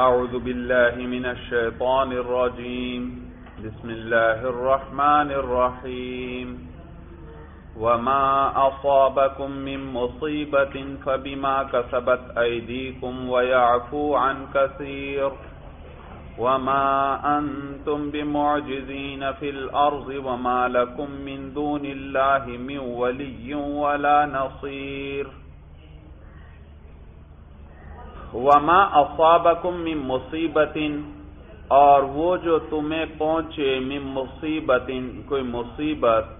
اعوذ باللہ من الشیطان الرجیم بسم اللہ الرحمن الرحیم وما أصابكم من مصيبة فبما كسبت أيديكم ويعفو عن كثير وما أنتم بمعجزين في الأرض وما لكم من دون الله من ولي ولا نصير وما أصابكم من مصيبة، اور وہ جو تمہیں پہنچے من مصیبت، کوئی مصیبت،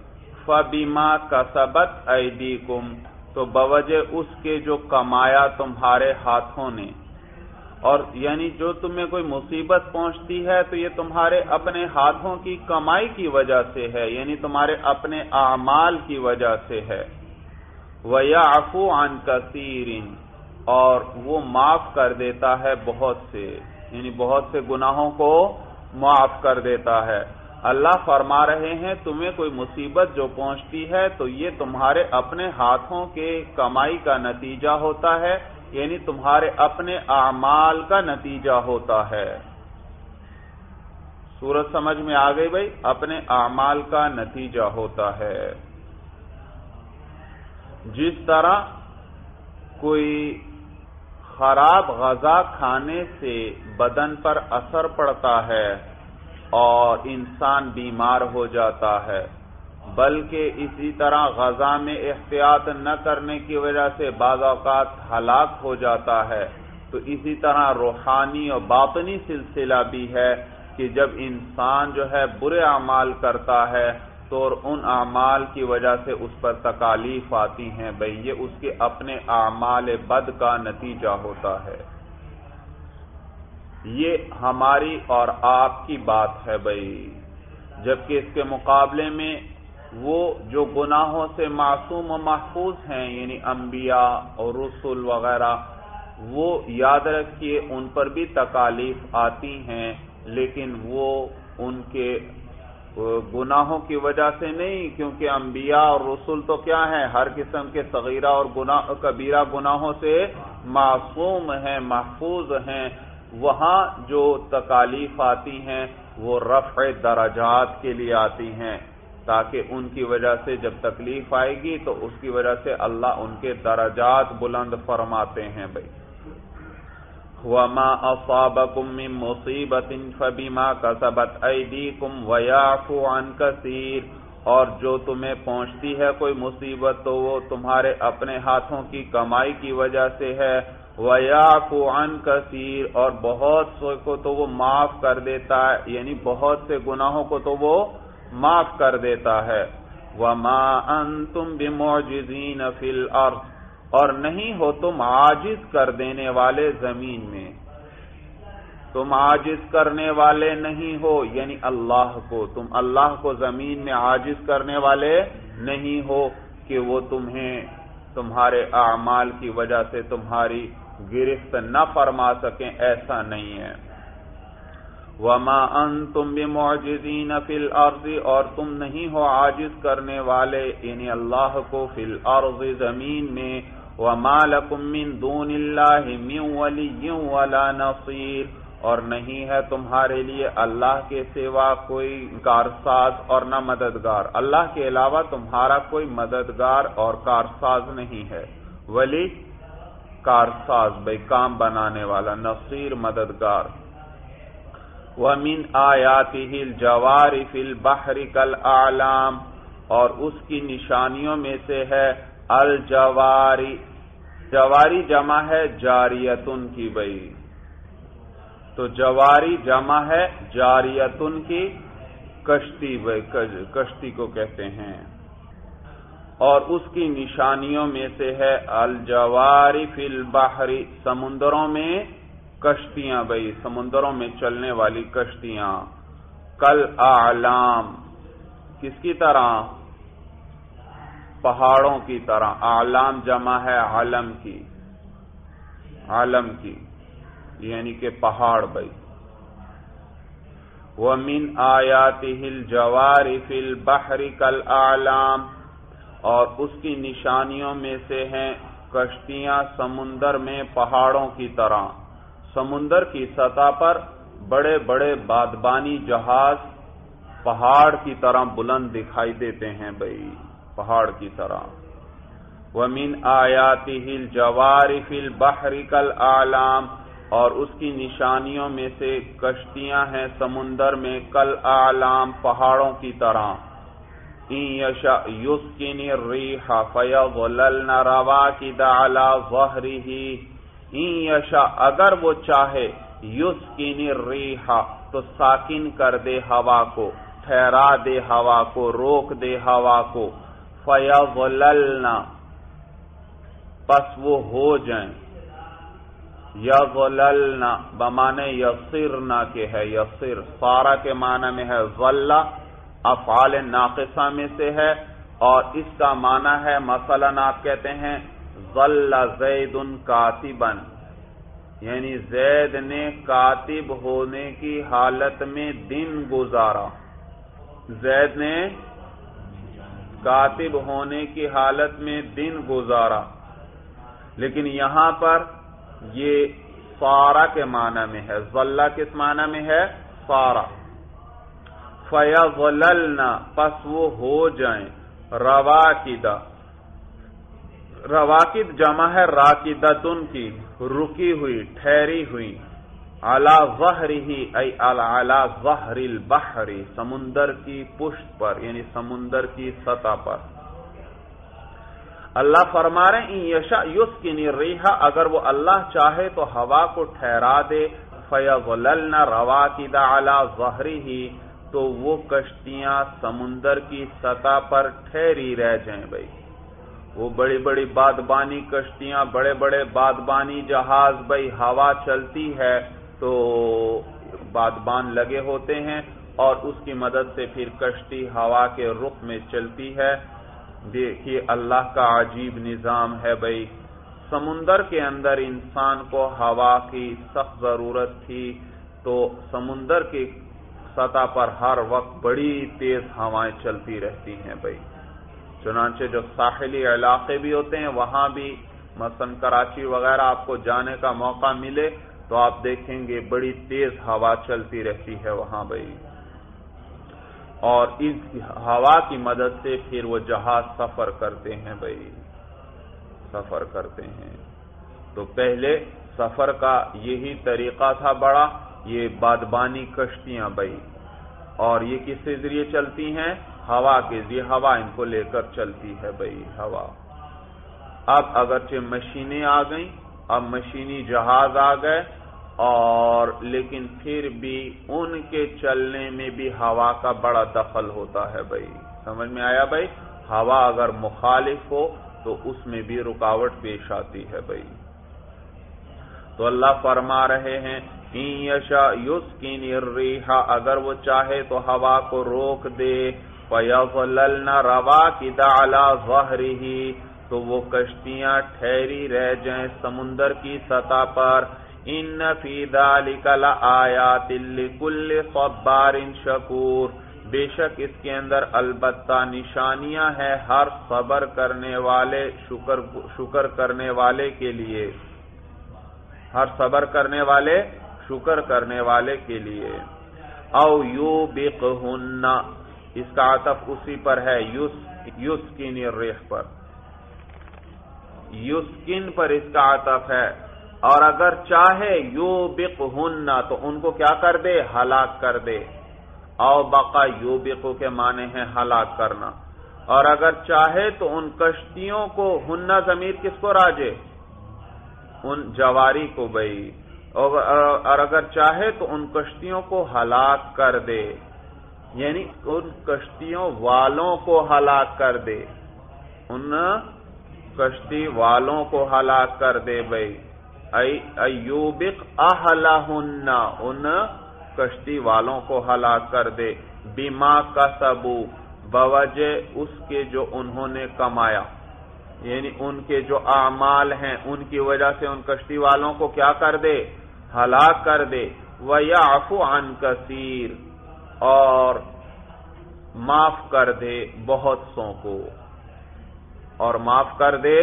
فَبِمَا كَسَبَتْ أَيْدِيكُمْ، تو بوجہ اس کے جو کمایا تمہارے ہاتھوں نے۔ اور یعنی جو تمہیں کوئی مصیبت پہنچتی ہے تو یہ تمہارے اپنے ہاتھوں کی کمائی کی وجہ سے ہے، یعنی تمہارے اپنے اعمال کی وجہ سے ہے۔ وَيَعْفُو عَنْ كَثِيرٍ، اور وہ معاف کر دیتا ہے بہت سے، یعنی بہت سے گناہوں کو معاف کر دیتا ہے۔ اللہ فرما رہے ہیں تمہیں کوئی مصیبت جو پہنچتی ہے تو یہ تمہارے اپنے ہاتھوں کے کمائی کا نتیجہ ہوتا ہے، یعنی تمہارے اپنے اعمال کا نتیجہ ہوتا ہے۔ صورت سمجھ میں آ گئی بھائی؟ اپنے اعمال کا نتیجہ ہوتا ہے۔ جس طرح کوئی خراب غذا کھانے سے بدن پر اثر پڑتا ہے اور انسان بیمار ہو جاتا ہے، بلکہ اسی طرح غذا میں احتیاط نہ کرنے کی وجہ سے بعض اوقات ہلاک ہو جاتا ہے، تو اسی طرح روحانی اور باطنی سلسلہ بھی ہے کہ جب انسان جو ہے برے اعمال کرتا ہے تو ان اعمال کی وجہ سے اس پر تکالیف آتی ہیں بھئی، یہ اس کے اپنے اعمال بد کا نتیجہ ہوتا ہے۔ یہ ہماری اور آپ کی بات ہے بھائی، جبکہ اس کے مقابلے میں وہ جو گناہوں سے معصوم و محفوظ ہیں، یعنی انبیاء اور رسول وغیرہ، وہ یاد رکھیے ان پر بھی تکالیف آتی ہیں، لیکن وہ ان کے گناہوں کی وجہ سے نہیں، کیونکہ انبیاء اور رسول تو کیا ہیں، ہر قسم کے صغیرہ اور کبیرہ گناہوں سے معصوم ہیں، محفوظ ہیں۔ وہاں جو تکالیف آتی ہیں وہ رفع درجات کے لیے آتی ہیں، تاکہ ان کی وجہ سے جب تکلیف آئے گی تو اس کی وجہ سے اللہ ان کے درجات بلند فرماتے ہیں بھائی۔ وَمَا أَصَابَكُم مِّن مُّصِيبَةٍ فَبِمَا كَسَبَتْ أَيْدِيكُمْ وَيَعْفُو عَنْ كَثِيرٍ، اور جو تمہیں پہنچتی ہے کوئی مصیبت تو وہ تمہارے اپنے ہاتھوں کی کمائی کی وجہ سے ہے۔ وَيَعْفُو عَنْ كَثِيرٍ، اور بہت سے کو تو وہ معاف کر دیتا ہے، یعنی بہت سے گناہوں کو تو وہ معاف کر دیتا ہے۔ وَمَا أَنْتُمْ بِمُعْجِزِينَ فِي الْأَرْضِ، اور نہیں ہو تم عاجز کر دینے والے زمین میں، تم عاجز کرنے والے نہیں ہو، یعنی اللہ کو، تم اللہ کو زمین میں عاجز کرنے والے نہیں ہو کہ وہ تمہیں تمہارے اعمال کی وجہ سے تمہاری گرفت نہ فرما سکیں، ایسا نہیں ہے۔ وما انتم بمعجزین فی الارض، اور تم نہیں ہو عاجز کرنے والے، یعنی اللہ کو، فی الارض زمین میں۔ وما لکم من دون اللہ من ولی ولا نصیر، اور نہیں ہے تمہارے لیے اللہ کے سوا کوئی کارساز اور نہ مددگار، اللہ کے علاوہ تمہارا کوئی مددگار اور کارساز نہیں ہے۔ ولی کارساز بھائی، کام بنانے والا، نصیر مددگار۔ وَمِنْ آیَاتِهِ الْجَوَارِ فِي الْبَحْرِ كَالْأَعْلَامِ، اور اس کی نشانیوں میں سے ہے الجواری، جواری جمع ہے جاریتن کی بھائی، تو جواری جمع ہے جاریتن کی، کشتی بھائی، کشتی کو کہتے ہیں، اور اس کی نشانیوں میں سے ہے الجواری فی البحر، سمندروں میں کشتیاں بھائی، سمندروں میں چلنے والی کشتیاں، کل اعلام، کس کی طرح، پہاڑوں کی طرح، اعلام جمع ہے علم کی، عالم کی، یعنی کہ پہاڑ بھائی۔ وَمِنْ آیَاتِهِ الْجَوَارِ فِي الْبَحْرِ كَالْأَعْلَامِ، اور اس کی نشانیوں میں سے ہیں کشتیاں سمندر میں پہاڑوں کی طرح، سمندر کی سطح پر بڑے بڑے بادبانی جہاز پہاڑ کی طرح بلند دکھائی دیتے ہیں بھائی، پہاڑ کی طرح. وَمِنْ آیَاتِهِ الْجَوَارِ فِي الْبَحْرِ كَالْأَعْلَامِ، اور اس کی نشانیوں میں سے کشتیاں ہیں سمندر میں کالآلام پہاڑوں کی طرح. ان یشأ یسکن الریح فیظللن رواکد علی ظہرہ، ان یشأ اگر وہ چاہے یسکن الریح تو ساکن کر دے ہوا کو، ٹھہرا دے ہوا کو، روک دے ہوا کو. فیظللن پس وہ ہو جائیں، یظللن بمانے یصرنا کے ہے، یصر سارا کے معنی میں ہے ظل، افعال ناقصہ میں سے ہے اور اس کا معنی ہے مثلا آپ کہتے ہیں ظل زید کاتبا، یعنی زید نے کاتب ہونے کی حالت میں دن گزارا، زید نے کاتب ہونے کی حالت میں دن گزارا. لیکن یہاں پر یہ سارا کے معنی میں ہے، ظلہ کس معنی میں ہے؟ سارا. فَيَظْلَلْنَا پس وہ ہو جائیں رواکدہ، رواکد جمع ہے راکدتن کی، رکی ہوئی، ٹھہری ہوئی. عَلَى ظَهْرِهِ اَيْ عَلَى ظَهْرِ الْبَحْرِ سمندر کی پشت پر، یعنی سمندر کی سطح پر. اللہ فرما رہے ہیں ان یشاء یسکن الریح، اگر وہ اللہ چاہے تو ہوا کو ٹھہرا دے. فیظللن رواکد علی ظہرہ، تو وہ کشتیاں سمندر کی سطح پر ٹھہری رہ جائیں بھائی، وہ بڑی بڑی بادبانی کشتیاں، بڑے بڑے بادبانی جہاز بھائی، ہوا چلتی ہے تو بادبان لگے ہوتے ہیں اور اس کی مدد سے پھر کشتی ہوا کے رخ میں چلتی ہے. دیکھیے اللہ کا عجیب نظام ہے بھائی. سمندر کے اندر انسان کو ہوا کی سخت ضرورت تھی، تو سمندر کی سطح پر ہر وقت بڑی تیز ہوائیں چلتی رہتی ہیں بھائی. چنانچہ جو ساحلی علاقے بھی ہوتے ہیں، وہاں بھی مثلا کراچی وغیرہ آپ کو جانے کا موقع ملے تو آپ دیکھیں گے بڑی تیز ہوا چلتی رہتی ہے وہاں بھائی، اور اس ہوا کی مدد سے پھر وہ جہاز سفر کرتے ہیں بھائی، سفر کرتے ہیں. تو پہلے سفر کا یہی طریقہ تھا بڑا، یہ بادبانی کشتیاں بھائی، اور یہ کس کے ذریعے چلتی ہیں؟ ہوا کے ذریعے، ہوا ان کو لے کر چلتی ہے بھائی، ہوا. اب اگرچہ مشینیں آ گئیں، اب مشینی جہاز آ گئے، اور لیکن پھر بھی ان کے چلنے میں بھی ہوا کا بڑا دخل ہوتا ہے بھائی. سمجھ میں آیا بھائی؟ ہوا اگر مخالف ہو تو اس میں بھی رکاوٹ پیش آتی ہے بھائی. تو اللہ فرما رہے ہیں ان یشاء یسکن الریح، اگر وہ چاہے تو ہوا کو روک دے. فیظللن رواکد علی ظہرہ، تو وہ کشتیاں ٹھہری رہ جائیں سمندر کی سطح پر. ان فی ذلک لآیات لکل صبار شکور، بے شک اس کے اندر البتہ نشانیاں ہیں ہر صبر کرنے والے، شکر کرنے والے کے لیے، ہر صبر کرنے والے شکر کرنے والے کے لیے. او یوبقہن، اس کا عطف اسی پر ہے یسکن الریح پر، یسکن پر اس کا عطف ہے. اور اگر چاہے یوبقہن تو ان کو کیا کر دے؟ ہلاک کر دے. او بقا یوبقو کے معنی ہے ہلاک کرنا. اور اگر چاہے تو ان کشتیوں کو، ہننا ضمیر کس کو راجے؟ ان جواری کو بھائی. اور اگر چاہے تو ان کشتیوں کو ہلاک کر دے، یعنی ان کشتیوں والوں کو ہلاک کر دے، ان کشتی والوں کو ہلاک کر دے بھائی. ایوبق اہلہن، ان کشتی والوں کو ہلاک کر دے. بما کسبو، بوجہ اس کے جو انہوں نے کمایا، یعنی ان کے جو اعمال ہیں ان کی وجہ سے ان کشتی والوں کو کیا کر دے؟ ہلاک کر دے. ویعفو عن کثیر، اور معاف کر دے بہت سوں کو، اور معاف کر دے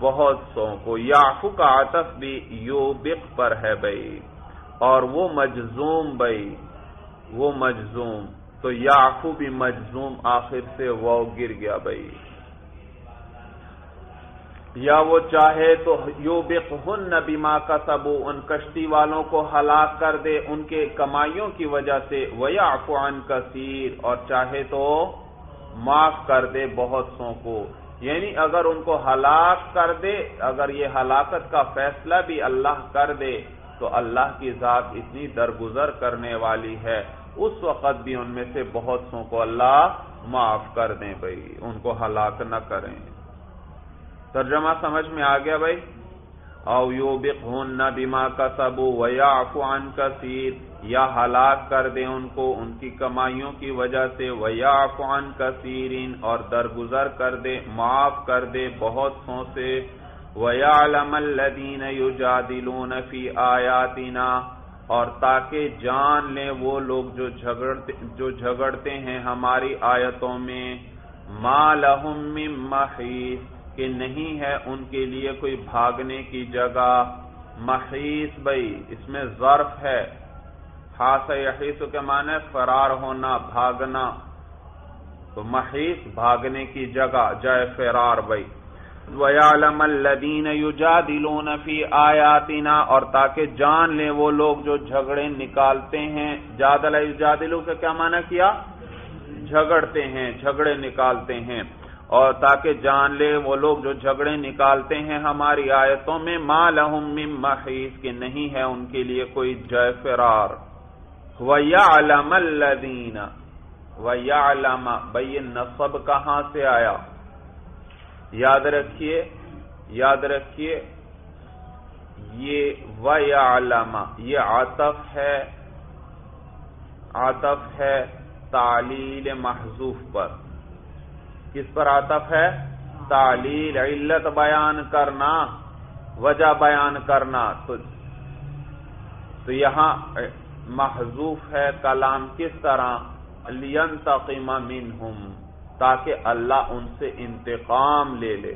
بہت سو کو، یعفو کا عطف بھی یوبق پر ہے بھائی، اور وہ مجزوم بھائی، وہ مجزوم، تو یعفو بھی مجزوم، آخر سے واو گر گیا بھائی، یا وہ چاہے تو یوبقہن بما کسبوا، ان کشتی والوں کو ہلاک کر دے ان کے کمائیوں کی وجہ سے، ویعفو عن کثیر، اور چاہے تو معاف کر دے بہت سو کو، یعنی اگر ان کو ہلاک کر دے، اگر یہ ہلاکت کا فیصلہ بھی اللہ کر دے تو اللہ کی ذات اتنی درگزر کرنے والی ہے، اس وقت بھی ان میں سے بہت سو کو اللہ معاف کر دیں بھائی، ان کو ہلاک نہ کریں۔ ترجمہ سمجھ میں آ گیا بھائی؟ او یوبقہن بما کسبوا ویعفو عن کثیر، یا ہلاک کر دیں ان کو ان کی کمائیوں کی وجہ سے، ویعفو عن کثیر، اور درگزر کر دے، معاف کر دے بہت سو سے، ویعلم الذین یجادلون فی آیاتنا، اور تاکہ جان لیں وہ لوگ جو جھگڑتے ہیں ہماری آیتوں میں، ما لہم من محیص، کہ نہیں ہے ان کے لیے کوئی بھاگنے کی جگہ۔ محیص بھائی اس میں ظرف ہے، حاص یحیص کے معنی فرار ہونا، بھاگنا، تو محیص بھاگنے کی جگہ، جائے فرار بھائی۔ وَيَعْلَمَ الَّذِينَ يُجَادِلُونَ فِي آيَاتِنَا، اور تاکہ جان لیں وہ لوگ جو جھگڑے نکالتے ہیں، جادل یجادلو کا کیا معنی کیا؟ جھگڑتے ہیں، جھگڑے نکالتے ہیں، اور تاکہ جان لے وہ لوگ جو جھگڑے نکالتے ہیں ہماری آیتوں میں، ما لہم من محیص، کہ نہیں ہے ان کے لیے کوئی جائے فرار۔ وَيَعْلَمَ الَّذِينَ، وَيَعْلَمَ بھئی یہ نصب کہاں سے آیا؟ یاد رکھیے یہ وَيَعْلَمَ یہ عطف ہے تعلیل محذوف پر، کس پر عطف ہے؟ تعلیل، علت بیان کرنا، وجہ بیان کرنا، تو یہاں محذوف ہے کلام کس طرح؟ لینتقم منہم، تاکہ اللہ ان سے انتقام لے لے،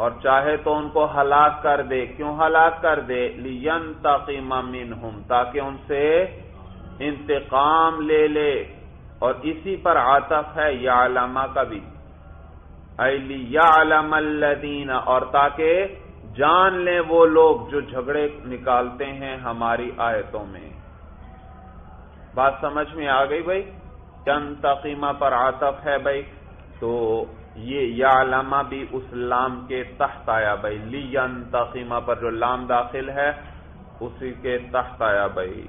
اور چاہے تو ان کو ہلاک کر دے، کیوں ہلاک کر دے؟ لینتقم منہم، تاکہ ان سے انتقام لے لے، اور اسی پر عطف ہے یعلم کا بھی، ایلی یعلم الذین، اور تاکہ جان لیں وہ لوگ جو جھگڑے نکالتے ہیں ہماری آیتوں میں۔ بات سمجھ میں آ گئی بھائی؟ ینتقم پر عطف ہے بھائی، تو یہ یعلم بھی اس لام کے تحت آیا بھائی، لینتقم پر جو لام داخل ہے اسی کے تحت آیا بھائی۔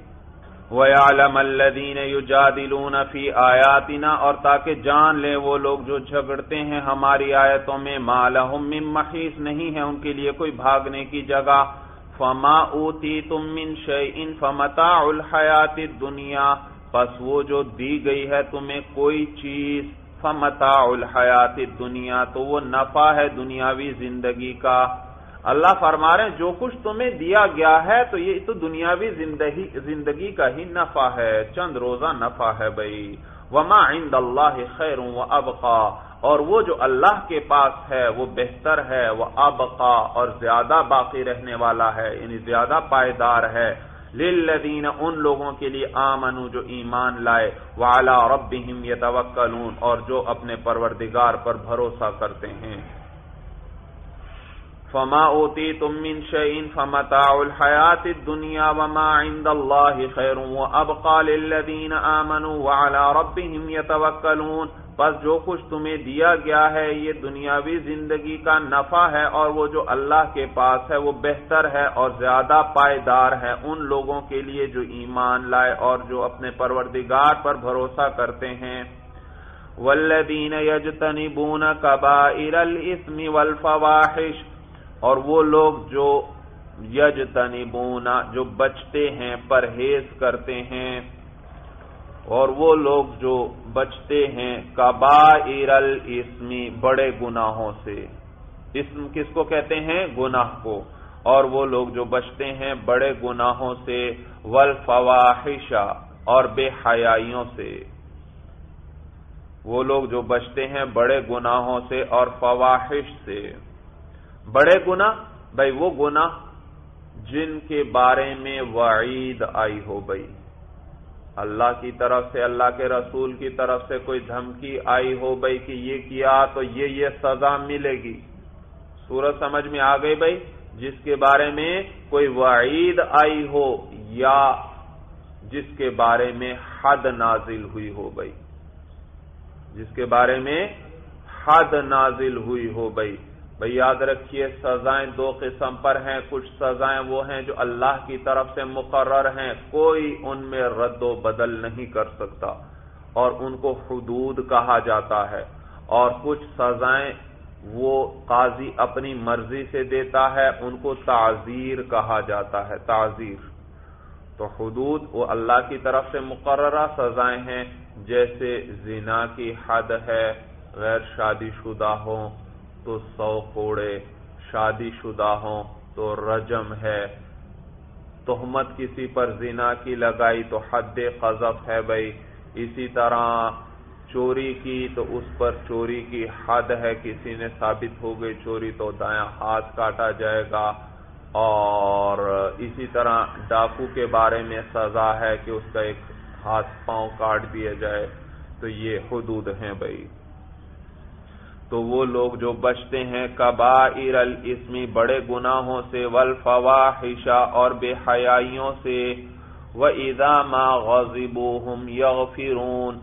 وَيَعْلَمَ الَّذِينَ يُجَادِلُونَ فِي آيَاتِنَا، اور تاکہ جان لیں وہ لوگ جو جھگڑتے ہیں ہماری آیتوں میں، مَا لَهُم مِّن مَّحِيصٍ، نہیں ہے ان کے لیے کوئی بھاگنے کی جگہ۔ فَمَا أُوتِيتُم مِّن شَيْءٍ فَمَتَاعُ الْحَيَاةِ الدُّنْيَا، پس وہ جو دی گئی ہے تمہیں کوئی چیز، فَمَتَاعُ الْحَيَاةِ الدُّنْيَا، تو وہ نفع ہے دنیاوی زندگی کا۔ اللہ فرما رہے ہیں جو کچھ تمہیں دیا گیا ہے تو یہ تو دنیاوی زندگی کا ہی نفع ہے، چند روزہ نفع ہے بھائی۔ وَمَا عِنْدَ اللَّهِ خَيْرٌ وَأَبْقَى، اور وہ جو اللہ کے پاس ہے وہ بہتر ہے، وَأَبْقَى، اور زیادہ باقی رہنے والا ہے، یعنی زیادہ پائیدار ہے، للذین، ان لوگوں کے لیے، آمنو جو ایمان لائے، وعلی ربہم یتوکلون، اور جو اپنے پروردگار پر بھروسہ کرتے ہیں۔ فما اوتیتم من شیء فمتاع الحیاۃ الدنیا وما عند اللہ خیر وابقی للذین آمنوا وعلی ربہم یتوکلون، پس جو کچھ تمہیں دیا گیا ہے یہ دنیاوی زندگی کا نفع ہے، اور وہ جو اللہ کے پاس ہے وہ بہتر ہے اور زیادہ پائیدار ہے، ان لوگوں کے لیے جو ایمان لائے اور جو اپنے پروردگار پر بھروسہ کرتے ہیں۔ والذین یجتنبون کبائر الاثم والفواحش، اور وہ لوگ جو یجتنبون، جو بچتے ہیں، پرہیز کرتے ہیں، اور وہ لوگ جو بچتے ہیں کبائر الاسم، بڑے گناہوں سے، اسم کس کو کہتے ہیں؟ گناہ کو، اور وہ لوگ جو بچتے ہیں بڑے گناہوں سے، والفواحش، اور بے حیائیوں سے، وہ لوگ جو بچتے ہیں بڑے گناہوں سے اور فواحش سے۔ بڑے گناہ بھائی وہ گناہ جن کے بارے میں وعید آئی ہو، بھائی اللہ کی طرف سے اللہ کے رسول کی طرف سے کوئی دھمکی آئی ہو بھائی کہ یہ کیا تو یہ سزا ملے گی۔ سورج سمجھ میں آ گئی بھائی؟ جس کے بارے میں کوئی وعید آئی ہو یا جس کے بارے میں حد نازل ہوئی ہو بھائی، جس کے بارے میں حد نازل ہوئی ہو بھائی۔ بھائی یاد رکھیے سزائیں دو قسم پر ہیں، کچھ سزائیں وہ ہیں جو اللہ کی طرف سے مقرر ہیں، کوئی ان میں رد و بدل نہیں کر سکتا اور ان کو حدود کہا جاتا ہے، اور کچھ سزائیں وہ قاضی اپنی مرضی سے دیتا ہے، ان کو تعزیر کہا جاتا ہے، تعزیر۔ تو حدود وہ اللہ کی طرف سے مقررہ سزائیں ہیں، جیسے زنا کی حد ہے، غیر شادی شدہ ہوں تو 100 کوڑے، شادی شدہ ہوں تو رجم ہے، تہمت کسی پر زنا کی لگائی تو حد قذف ہے بھائی۔ اسی طرح چوری کی تو اس پر چوری کی حد ہے، کسی نے ثابت ہو گئی چوری تو دایاں ہاتھ کاٹا جائے گا۔ اور اسی طرح ڈاکو کے بارے میں سزا ہے کہ اس کا ایک ہاتھ پاؤں کاٹ دیا جائے، تو یہ حدود ہیں بھائی۔ تو وہ لوگ جو بچتے ہیں کبائر الاسم، بڑے گناہوں سے، والفواحش، اور بے حیائیوں سے، وَإِذَا مَا غَضِبُوهُمْ يَغْفِرُونَ،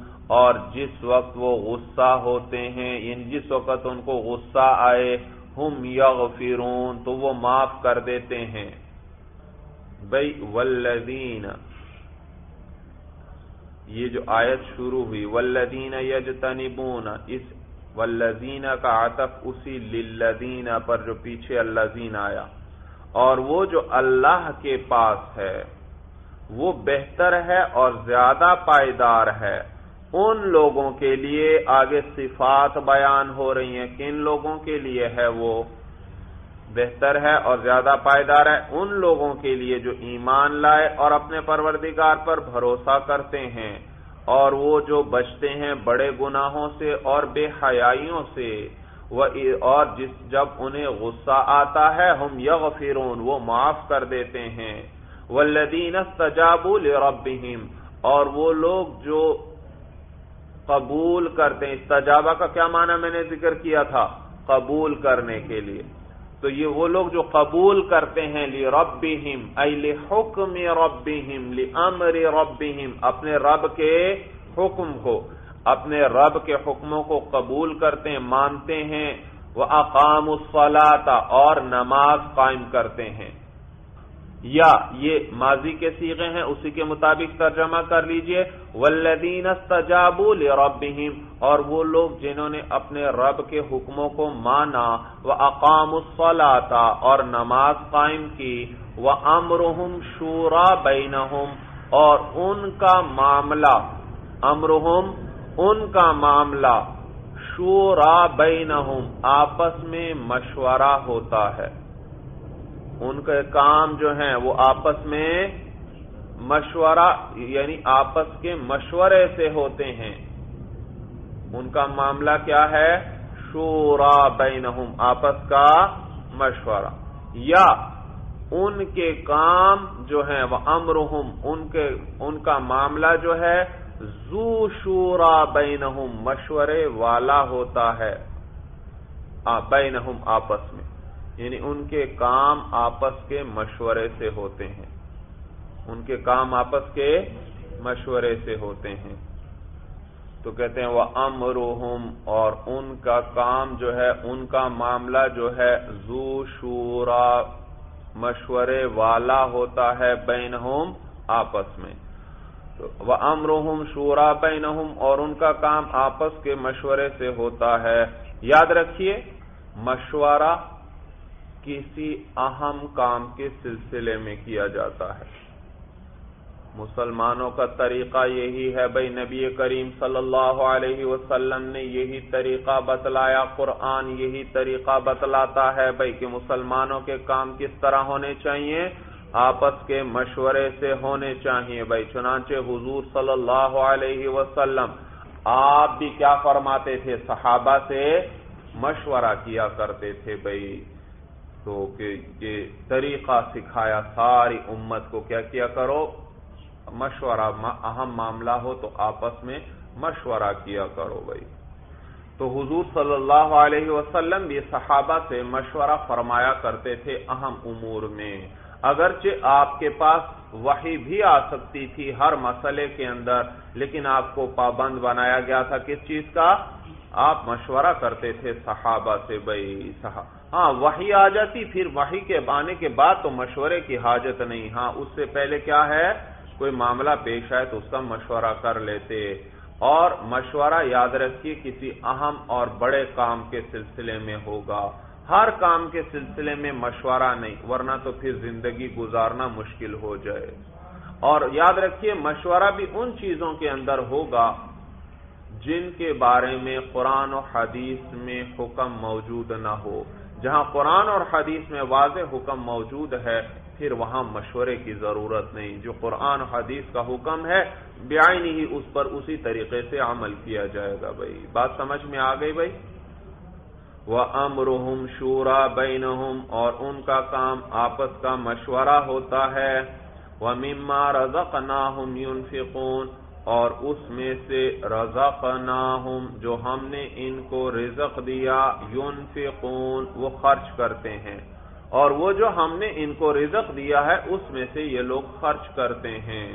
اور جس وقت وہ غصہ ہوتے ہیں، یعنی جس وقت ان کو غصہ آئے، ہم یغفرون تو وہ معاف کر دیتے ہیں بھائی۔ والذین، یہ جو آیت شروع ہوئی والذین یجتنبون، اس والذین کا عطف اسی للذین پر جو پیچھے الذین آیا، اور وہ جو اللہ کے پاس ہے وہ بہتر ہے اور زیادہ پائیدار ہے ان لوگوں کے لیے۔ آگے صفات بیان ہو رہی ہیں کن لوگوں کے لیے ہے وہ بہتر ہے اور زیادہ پائیدار ہے، ان لوگوں کے لیے جو ایمان لائے اور اپنے پروردگار پر بھروسہ کرتے ہیں، اور وہ جو بچتے ہیں بڑے گناہوں سے اور بے حیائیوں سے، اور جب انہیں غصہ آتا ہے ہم یغفرون وہ معاف کر دیتے ہیں، والذین استجابوا لربہم، اور وہ لوگ جو قبول کرتے ہیں۔ استجابہ کا کیا معنی میں نے ذکر کیا تھا؟ قبول کرنے کے لیے، تو یہ وہ لوگ جو قبول کرتے ہیں لربہم ای لحکم ربہم لامر ربہم، اپنے رب کے حکم کو، اپنے رب کے حکموں کو قبول کرتے ہیں، مانتے ہیں، وَأَقَامُوا الصَّلَاةَ اور نماز قائم کرتے ہیں۔ یا یہ ماضی کے صیغے ہیں اسی کے مطابق ترجمہ کر لیجئے، والذین استجابوا لربہم، اور وہ لوگ جنہوں نے اپنے رب کے حکموں کو مانا، وَأَقَامُوا الصَّلَاةَ اور نماز قائم کی، وَأَمْرُهُمْ شُورَى بَيْنَهُمْ اور ان کا معاملہ، امرہم ان کا معاملہ، شُورَى بَيْنَهُمْ آپس میں مشورہ ہوتا ہے، ان کے کام جو ہیں وہ آپس میں مشورہ یعنی آپس کے مشورے سے ہوتے ہیں، ان کا معاملہ کیا ہے؟ شورا بینہم آپس کا مشورہ، یا ان کے کام جو ہیں وہ امرہم ان کا معاملہ جو ہے ذو شورا بینہم مشورے والا ہوتا ہے، بینہم آپس میں یعنی ان کے کام آپس کے مشورے سے ہوتے ہیں، ان کے کام آپس کے مشورے سے ہوتے ہیں۔ تو کہتے ہیں وَأَمْرُهُمْ اور ان کا کام جو ہے، ان کا معاملہ جو ہے ذو شورا مشورے والا ہوتا ہے، بینہم آپس میں، وَأَمْرُهُمْ شُورَى بَيْنَهُمْ اور ان کا کام آپس کے مشورے سے ہوتا ہے۔ یاد رکھیے مشورہ کسی اہم کام کے سلسلے میں کیا جاتا ہے، مسلمانوں کا طریقہ یہی ہے بھائی، نبی کریم صلی اللہ علیہ وسلم نے یہی طریقہ بتلایا، قرآن یہی طریقہ بتلاتا ہے بھائی کہ مسلمانوں کے کام کس طرح ہونے چاہیے، آپس کے مشورے سے ہونے چاہیے بھائی۔ چنانچہ حضور صلی اللہ علیہ وسلم آپ بھی کیا فرماتے تھے؟ صحابہ سے مشورہ کیا کرتے تھے بھائی تو کہ یہ طریقہ سکھایا ساری امت کو، کیا کیا کرو، مشورہ، اہم معاملہ ہو تو آپس میں مشورہ کیا کرو بھائی۔ تو حضور صلی اللہ علیہ وسلم یہ صحابہ سے مشورہ فرمایا کرتے تھے اہم امور میں، اگرچہ آپ کے پاس وحی بھی آ سکتی تھی ہر مسئلے کے اندر، لیکن آپ کو پابند بنایا گیا تھا کس چیز کا، آپ مشورہ کرتے تھے صحابہ سے بھائی۔ ہاں وحی آ جاتی، پھر وحی کے آنے کے بعد تو مشورے کی حاجت نہیں، ہاں اس سے پہلے کیا ہے، کوئی معاملہ پیش آئے تو اس کا مشورہ کر لیتے۔ اور مشورہ یاد رکھیے کسی اہم اور بڑے کام کے سلسلے میں ہوگا، ہر کام کے سلسلے میں مشورہ نہیں، ورنہ تو پھر زندگی گزارنا مشکل ہو جائے۔ اور یاد رکھیے مشورہ بھی ان چیزوں کے اندر ہوگا جن کے بارے میں قرآن و حدیث میں حکم موجود نہ ہو، جہاں قرآن اور حدیث میں واضح حکم موجود ہے پھر وہاں مشورے کی ضرورت نہیں، جو قرآن و حدیث کا حکم ہے بعین ہی اس پر اسی طریقے سے عمل کیا جائے گا بھائی۔ بات سمجھ میں آ گئی بھائی۔ وَأَمْرُهُمْ شُورَى بَيْنَهُمْ، اور ان کا کام آپس کا مشورہ ہوتا ہے۔ وَمِمَّا رَزَقْنَاهُمْ يُنْفِقُونَ، اور اس میں سے رَزَقْنَاهُمْ جو ہم نے ان کو رزق دیا، يُنْفِقُونَ وہ خرچ کرتے ہیں، اور وہ جو ہم نے ان کو رزق دیا ہے اس میں سے یہ لوگ خرچ کرتے ہیں۔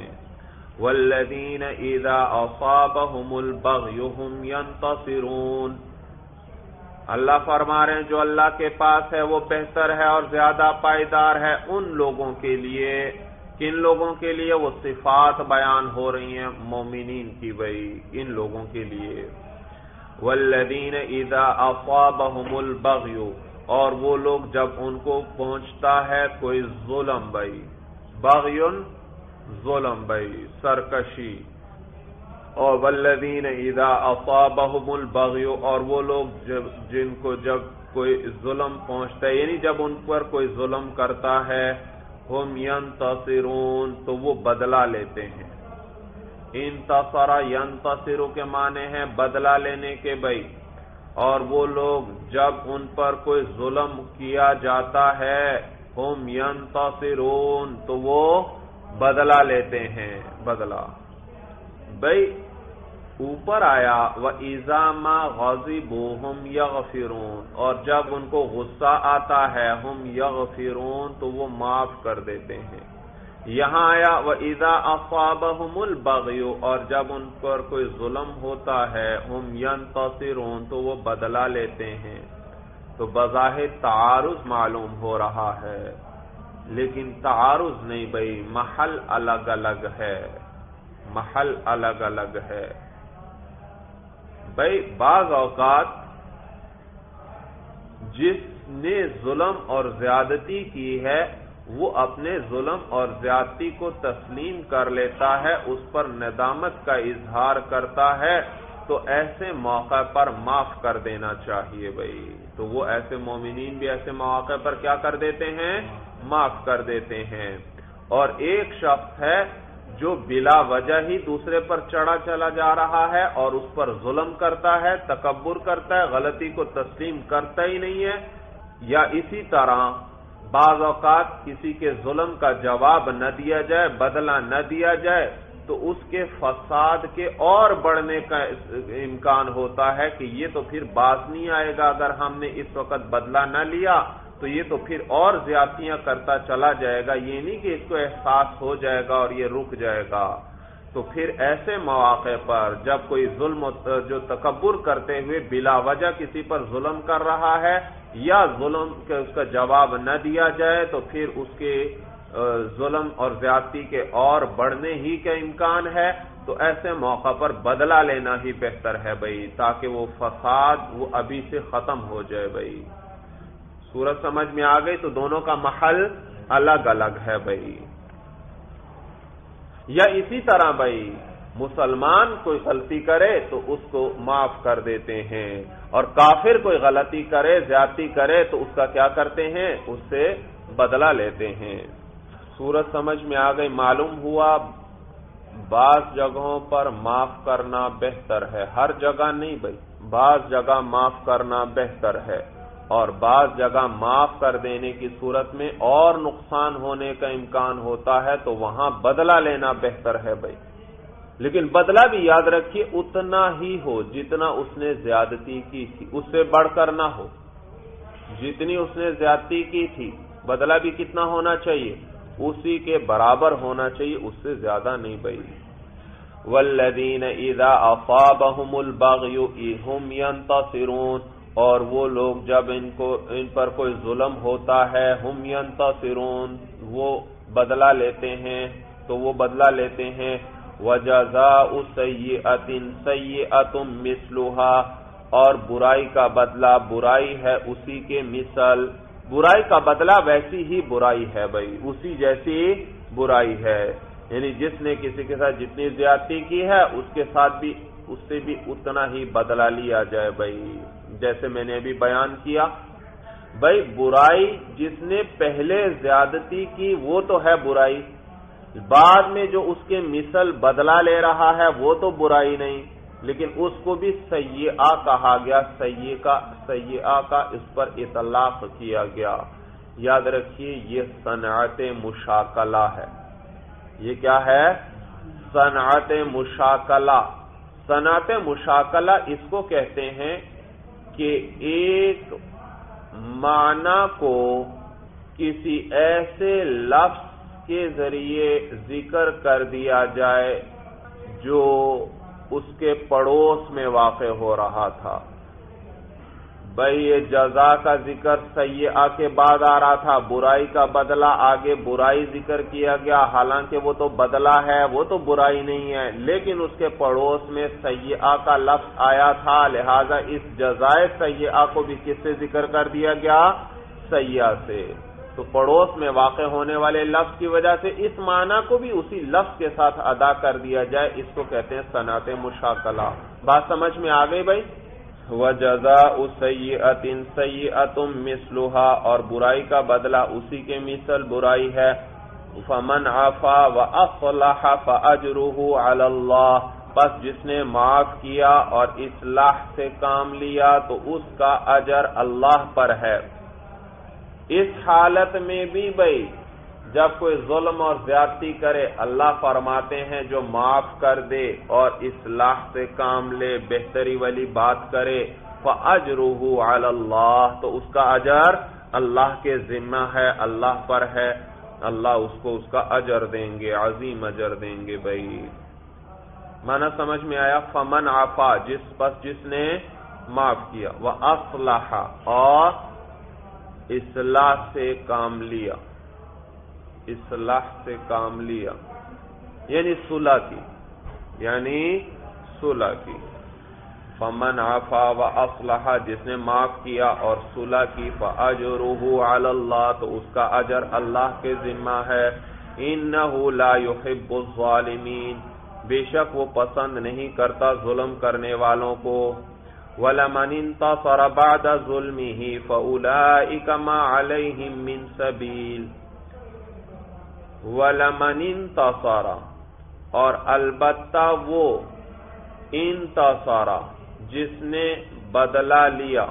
وَالَّذِينَ إِذَا أَصَابَهُمُ الْبَغْيُ هُمْ يَنْتَصِرُونَ، اللہ فرما رہے ہیں جو اللہ کے پاس ہے وہ بہتر ہے اور زیادہ پائیدار ہے ان لوگوں کے لیے، کن لوگوں کے لیے، وہ صفات بیان ہو رہی ہیں مومنین کی بھائی، ان لوگوں کے لیے۔ وَالَّذِينَ إِذَا أَصَابَهُمُ الْبَغْيُ، اور وہ لوگ جب ان کو پہنچتا ہے کوئی ظلم بھائی، بغیون ظلم بھائی، سرکشی، اور والذین اذا اصابہم البغی، اور وہ لوگ جن کو جب کوئی ظلم پہنچتا ہے، یعنی جب ان پر کوئی ظلم کرتا ہے، ہم ینتصرون تو وہ بدلہ لیتے ہیں۔ انتصر ینتصر کے معنی ہیں بدلہ لینے کے بھائی، اور وہ لوگ جب ان پر کوئی ظلم کیا جاتا ہے، ہم ینتصرون تو وہ بدلہ لیتے ہیں، بدلہ بھائی۔ اوپر آیا وَإِذَا مَا غَضِبُوا هُمْ يَغْفِرُونَ، اور جب ان کو غصہ آتا ہے، ہم یغفرون تو وہ معاف کر دیتے ہیں۔ یہاں آیا وَإِذَا أَصَابَهُمُ الْبَغْيُ، اور جب ان پر کوئی ظلم ہوتا ہے، ہم يَنْتَصِرُونَ تو وہ بدلہ لیتے ہیں۔ تو بظاہر تعارض معلوم ہو رہا ہے، لیکن تعارض نہیں بھائی، محل الگ الگ ہے، محل الگ الگ ہے بھائی۔ بعض اوقات جس نے ظلم اور زیادتی کی ہے وہ اپنے ظلم اور زیادتی کو تسلیم کر لیتا ہے، اس پر ندامت کا اظہار کرتا ہے، تو ایسے موقع پر معاف کر دینا چاہیے بھائی۔ تو وہ ایسے مومنین بھی ایسے مواقع پر کیا کر دیتے ہیں، معاف کر دیتے ہیں۔ اور ایک شخص ہے جو بلا وجہ ہی دوسرے پر چڑھا چلا جا رہا ہے اور اس پر ظلم کرتا ہے، تکبر کرتا ہے، غلطی کو تسلیم کرتا ہی نہیں ہے، یا اسی طرح بعض اوقات کسی کے ظلم کا جواب نہ دیا جائے، بدلہ نہ دیا جائے تو اس کے فساد کے اور بڑھنے کا امکان ہوتا ہے کہ یہ تو پھر باز نہیں آئے گا، اگر ہم نے اس وقت بدلہ نہ لیا تو یہ تو پھر اور زیادتیاں کرتا چلا جائے گا، یہ نہیں کہ اس کو احساس ہو جائے گا اور یہ رک جائے گا۔ تو پھر ایسے مواقع پر جب کوئی ظلم جو تکبر کرتے ہوئے بلا وجہ کسی پر ظلم کر رہا ہے یا ظلم کے اس کا جواب نہ دیا جائے تو پھر اس کے ظلم اور زیادتی کے اور بڑھنے ہی کا امکان ہے، تو ایسے موقع پر بدلہ لینا ہی بہتر ہے بھائی، تاکہ وہ فساد وہ ابھی سے ختم ہو جائے بھائی۔ صورت سمجھ میں آ گئی؟ تو دونوں کا محل الگ الگ ہے بھائی۔ یا اسی طرح بھائی مسلمان کوئی غلطی کرے تو اس کو معاف کر دیتے ہیں، اور کافر کوئی غلطی کرے، زیادتی کرے تو اس کا کیا کرتے ہیں، اس سے بدلہ لیتے ہیں۔ صورت سمجھ میں آ گئی؟ معلوم ہوا بعض جگہوں پر معاف کرنا بہتر ہے، ہر جگہ نہیں بھائی، بعض جگہ معاف کرنا بہتر ہے۔ اور بعض جگہ معاف کر دینے کی صورت میں اور نقصان ہونے کا امکان ہوتا ہے تو وہاں بدلہ لینا بہتر ہے بھائی، لیکن بدلہ بھی یاد رکھیے اتنا ہی ہو جتنا اس نے زیادتی کی تھی، اس سے بڑھ کر نہ ہو۔ جتنی اس نے زیادتی کی تھی بدلہ بھی کتنا ہونا چاہیے؟ اسی کے برابر ہونا چاہیے، اس سے زیادہ نہیں بھائی۔ والذین اذا اصابہم البغی ہم ینتصرون، اور وہ لوگ جب ان پر کوئی ظلم ہوتا ہے، ہم ینتصرون، وہ بدلہ لیتے ہیں، تو وہ بدلہ لیتے ہیں۔ وَجَزَاءُ سَيِّئَةٍ سَيِّئَةٌ مِثْلُهَا، اور برائی کا بدلہ برائی ہے اسی کے مثل، برائی کا بدلہ ویسی ہی برائی ہے بھائی، اسی جیسی برائی ہے، یعنی جس نے کسی کے ساتھ جتنی زیادتی کی ہے اس کے ساتھ بھی، اس سے بھی اتنا ہی بدلہ لیا جائے بھائی، جیسے میں نے ابھی بیان کیا بھائی۔ برائی جس نے پہلے زیادتی کی وہ تو ہے برائی، بعد میں جو اس کے مثل بدلہ لے رہا ہے وہ تو برائی نہیں، لیکن اس کو بھی سیئہ کہا گیا، سیئہ کا اس پر اطلاق کیا گیا۔ یاد رکھیے یہ صنعت مشاکلہ ہے، یہ کیا ہے؟ صنعت مشاکلہ۔ صنعت مشاکلہ اس کو کہتے ہیں کہ ایک معنی کو کسی ایسے لفظ کے ذریعے ذکر کر دیا جائے جو اس کے پڑوس میں واقع ہو رہا تھا۔ بھئی یہ جزا کا ذکر سیئہ کے بعد آ رہا تھا، برائی کا بدلہ آگے برائی ذکر کیا گیا، حالانکہ وہ تو بدلہ ہے، وہ تو برائی نہیں ہے، لیکن اس کے پڑوس میں سیئہ کا لفظ آیا تھا، لہذا اس جزائے سیئہ کو بھی کس سے ذکر کر دیا گیا؟ سیئہ سے۔ تو پڑوس میں واقع ہونے والے لفظ کی وجہ سے اس معنی کو بھی اسی لفظ کے ساتھ ادا کر دیا جائے، اس کو کہتے ہیں صنعت مشاکلہ۔ بات سمجھ میں آ گئی بھائی۔ وَجَزَاءُ سَيِّئَةٍ سَيِّئَةٌ مِثْلُهَا، اور برائی کا بدلہ اسی کے مثل برائی ہے۔ فَمَنْ عَفَا وَأَصْلَحَ فَأَجْرُهُ عَلَى اللَّهِ، پس جس نے معاف کیا اور اصلاح سے کام لیا تو اس کا اجر اللہ پر ہے۔ اس حالت میں بھی بھائی جب کوئی ظلم اور زیادتی کرے، اللہ فرماتے ہیں جو معاف کر دے اور اصلاح سے کام لے، بہتری والی بات کرے، فَأَجْرُهُ عَلَى اللَّهِ، تو اس کا اجر اللہ کے ذمہ ہے، اللہ پر ہے، اللہ اس کو اس کا اجر دیں گے، عظیم اجر دیں گے بھائی۔ معنی سمجھ میں آیا؟ فَمَنْ عَفَا، جس نے معاف کیا، وَأَصْلَحَ، اور اصلاح سے کام لیا، اصلاح سے کام لیا یعنی صلح کی، فمن عفا واصلح، جس نے معاف کیا اور صلح کی، فاجرہ علی اللہ، تو اس کا اجر اللہ کے ذمہ ہے۔ انہ لا یحب الظالمین، بے شک وہ پسند نہیں کرتا ظلم کرنے والوں کو۔ وَلَمَنِ انْتَصَرَ بَعْدَ ظُلْمِهِ فَأُولَئِكَ مَا عَلَيْهِمْ مِنْ سَبِيلٍ۔ وَلَمَنِ انْتَصَرَ، اور البتہ وہ، انتصر، جس نے بدلہ لیا،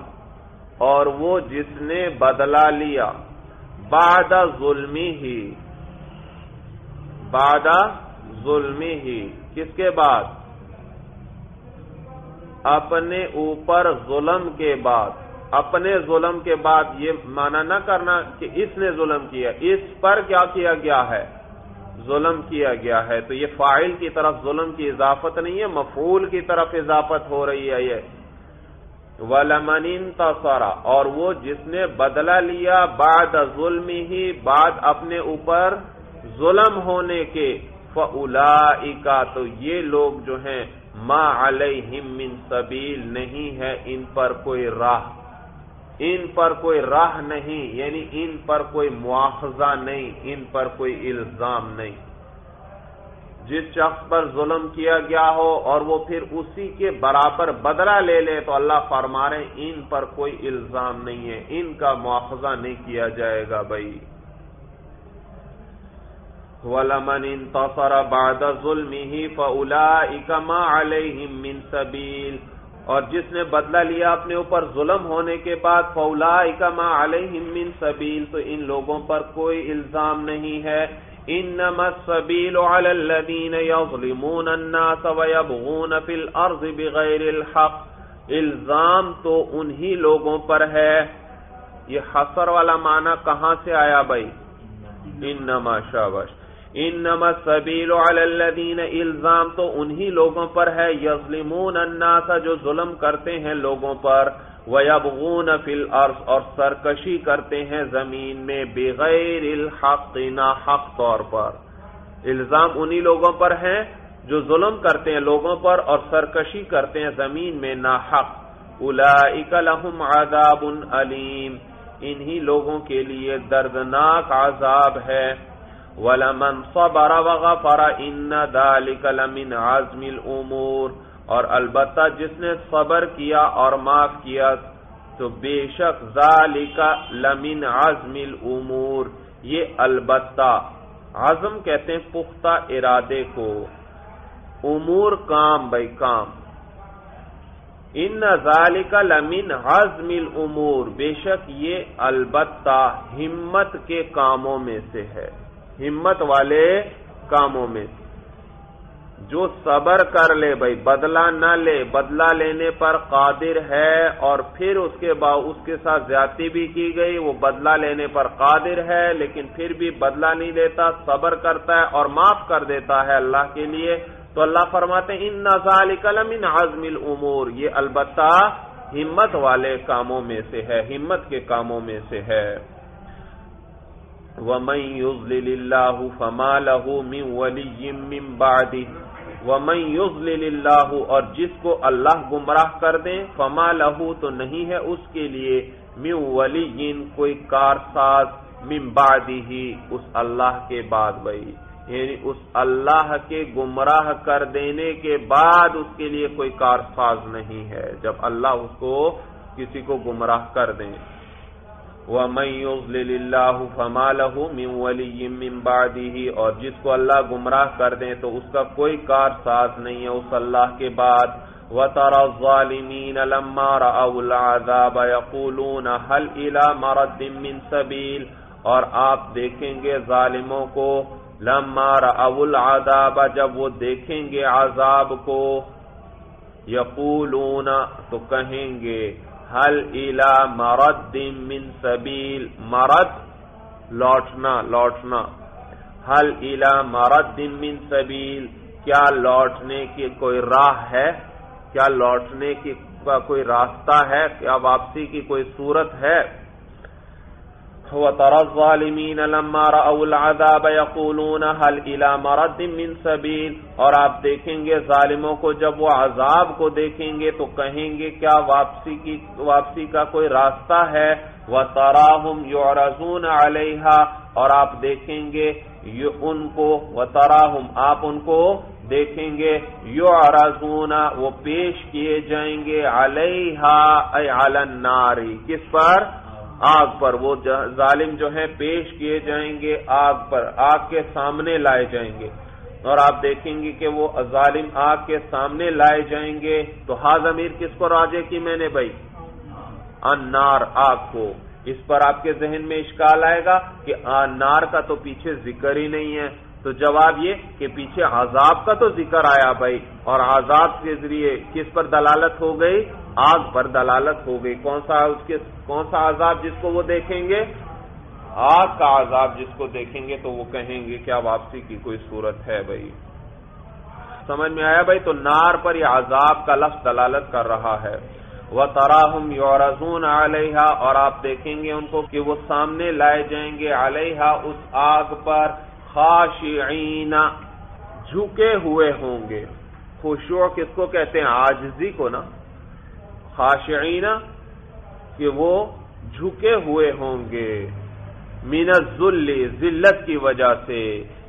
اور وہ جس نے بدلہ لیا بعد ظلمِهِ، کس کے بعد؟ اپنے اوپر ظلم کے بعد، اپنے ظلم کے بعد۔ یہ معنی نہ کرنا کہ اس نے ظلم کیا، اس پر کیا کیا گیا ہے؟ ظلم کیا گیا ہے، تو یہ فاعل کی طرف ظلم کی اضافت نہیں ہے، مفعول کی طرف اضافت ہو رہی ہے۔ یہ وَلَمَنِ انْتَصَرَ، اور وہ جس نے بدلہ لیا بعد ظلمِهِ، بعد اپنے اوپر ظلم ہونے کے، فَأُولَئِكَ، تو یہ لوگ جو ہیں، ما علیہم من سبیل، نہیں ہے ان پر کوئی راہ، نہیں، یعنی ان پر کوئی مواخذہ نہیں، ان پر کوئی الزام نہیں۔ جس شخص پر ظلم کیا گیا ہو اور وہ پھر اسی کے برابر بدلہ لے لے تو اللہ فرما رہے ہیں ان پر کوئی الزام نہیں ہے، ان کا مواخذہ نہیں کیا جائے گا بھائی۔ وَلَمَنِ انْتَصَرَ بَعْدَ ظُلْمِهِ فَأُولَئِكَ مَا عَلَيْهِمْ مِنْ سَبِيلٍ، اور جس نے بدلہ لیا اپنے اوپر ظلم ہونے کے بعد فَأُولَٰئِكَ مَا عَلَيْهِم مِّن سَبِيلٍ، تو ان لوگوں پر کوئی الزام نہیں ہے. إِنَّمَا السَّبِيلُ عَلَى الَّذِينَ يَظْلِمُونَ النَّاسَ وَيَبْغُونَ فِي الْأَرْضِ بِغَيْرِ الْحَقِّ، الزام تو انہی لوگوں پر ہے. یہ حصر والا معنی کہاں سے آیا بھائی؟ انما شابش، انما السبیل علی الذین، الزام تو انہی لوگوں پر ہے یظلمون الناس، جو ظلم کرتے ہیں لوگوں پر، ویبغون فی الارض، اور سرکشی کرتے ہیں زمین میں، بغیر الحق، نا حق طور پر. الزام انہی لوگوں پر ہے جو ظلم کرتے ہیں لوگوں پر اور سرکشی کرتے ہیں زمین میں نا حق. اولئک لہم عذاب علیم، انہی لوگوں کے لیے دردناک عذاب ہے. وَلَمَنْ صَبَرَ وَغَفَرَ إِنَّ ذَلِكَ لَمِنْ عَزْمِ الْأُمُورِ، اور البتہ جس نے صبر کیا اور معاف کیا تو بے شک ذَلِكَ لَمِنْ عَزْمِ الْأُمُورِ، یہ البتہ، عزم کہتے ہیں پختہ ارادے کو، امور کام، بھائی کام. ان ذالک لمن عزم الامور، بے شک یہ البتہ ہمت کے کاموں میں سے ہے، ہمت والے کاموں میں سے. جو صبر کر لے بھائی، بدلہ نہ لے، بدلہ لینے پر قادر ہے اور پھر اس کے ساتھ زیادتی بھی کی گئی، وہ بدلہ لینے پر قادر ہے لیکن پھر بھی بدلہ نہیں لیتا، صبر کرتا ہے اور معاف کر دیتا ہے اللہ کے لیے، تو اللہ فرماتے ہیں ان ذالک لمن عزم الامور، یہ البتہ ہمت والے کاموں میں سے ہے، ہمت کے کاموں میں سے ہے. ومن یضلل اللہ فما له من ولی من بعده، ومن یضلل اللہ، اور جس کو اللہ گمراہ کر دیں فما له، تو نہیں ہے اس کے لیے من ولی، کوئی کارساز، من بعده، اس اللہ کے بعد، بھائی یعنی اس اللہ کے گمراہ کر دینے کے بعد اس کے لیے کوئی کارساز نہیں ہے، جب اللہ اس کو کسی کو گمراہ کر دیں. وَمَن يُضْلِلِ اللَّهُ فَمَا لَهُ مِن وَلِيٍّ مِّن بَعْدِهِ، اور جس کو اللہ گمراہ کر دیں تو اس کا کوئی کارساز نہیں ہے اس اللہ کے بعد. وَتَرَى الظَّالِمِينَ لَمَّا رَأَوُا الْعَذَابَ يَقُولُونَ هَلْ إِلَىٰ مَرَدٍ مِّن سَبِيلٍ، اور آپ دیکھیں گے ظالموں کو لما رأوا العذاب، جب وہ دیکھیں گے عذاب کو، یقولون، تو کہیں گے هل الى مرد من سبیل، مرد لوٹنا، لوٹنا، هل الى مرد من سبیل، کیا لوٹنے کی کوئی راہ ہے، کیا لوٹنے کی کوئی راستہ ہے، کیا واپسی کی کوئی صورت ہے. وَتَرَى الظَّالِمِينَ لَمَّا رَأَوُا الْعَذَابَ يَقُولُونَ هَلْ إِلَىٰ مَرَدٍ مِّن سَبِيلٍ، اور آپ دیکھیں گے ظالموں کو جب وہ عذاب کو دیکھیں گے تو کہیں گے کیا واپسی کا کوئی راستہ ہے. وَتَرَاهُمْ يُعْرَضُونَ عَلَيْهَا، اور آپ دیکھیں گے ان کو، وَتَرَاهُمْ، آپ ان کو دیکھیں گے، يُعْرَضُونَ، وہ پیش کیے جائیں گے، عَلَيْهَا اے عَلَى النَّارِ، کس پر؟ آگ پر. وہ ظالم جو ہیں پیش کیے جائیں گے آگ پر، آگ کے سامنے لائے جائیں گے، اور آپ دیکھیں گے کہ وہ ظالم آگ کے سامنے لائے جائیں گے. تو ہا ضمیر کس کو راجع کی میں نے بھائی؟ النار، آگ کو. اس پر آپ کے ذہن میں اشکال آئے گا کہ نار کا تو پیچھے ذکر ہی نہیں ہے، تو جواب یہ کہ پیچھے عذاب کا تو ذکر آیا بھائی، اور عذاب کے ذریعے کس پر دلالت ہو گئی؟ آگ پر دلالت ہو گئی. کون سا عذاب جس کو وہ دیکھیں گے؟ آگ کا عذاب جس کو دیکھیں گے تو وہ کہیں گے کیا واپسی کی کوئی صورت ہے. بھائی سمجھ میں آیا بھائی؟ تو نار پر یہ عذاب کا لفظ دلالت کر رہا ہے. وَتَرَاهُمْ يُعْرَضُونَ عَلَيْهَا، اور آپ دیکھیں گے ان کو کہ وہ سامنے لائے جائیں گے، عَلَيْهَا، اس آگ پر، خاشعین، جھکے ہوئے ہوں گے. خشوع کس کو کہتے ہیں؟ عاجزی کو نا، خاشعین، کہ وہ جھکے ہوئے ہوں گے، من الذل، ذلت کی وجہ سے،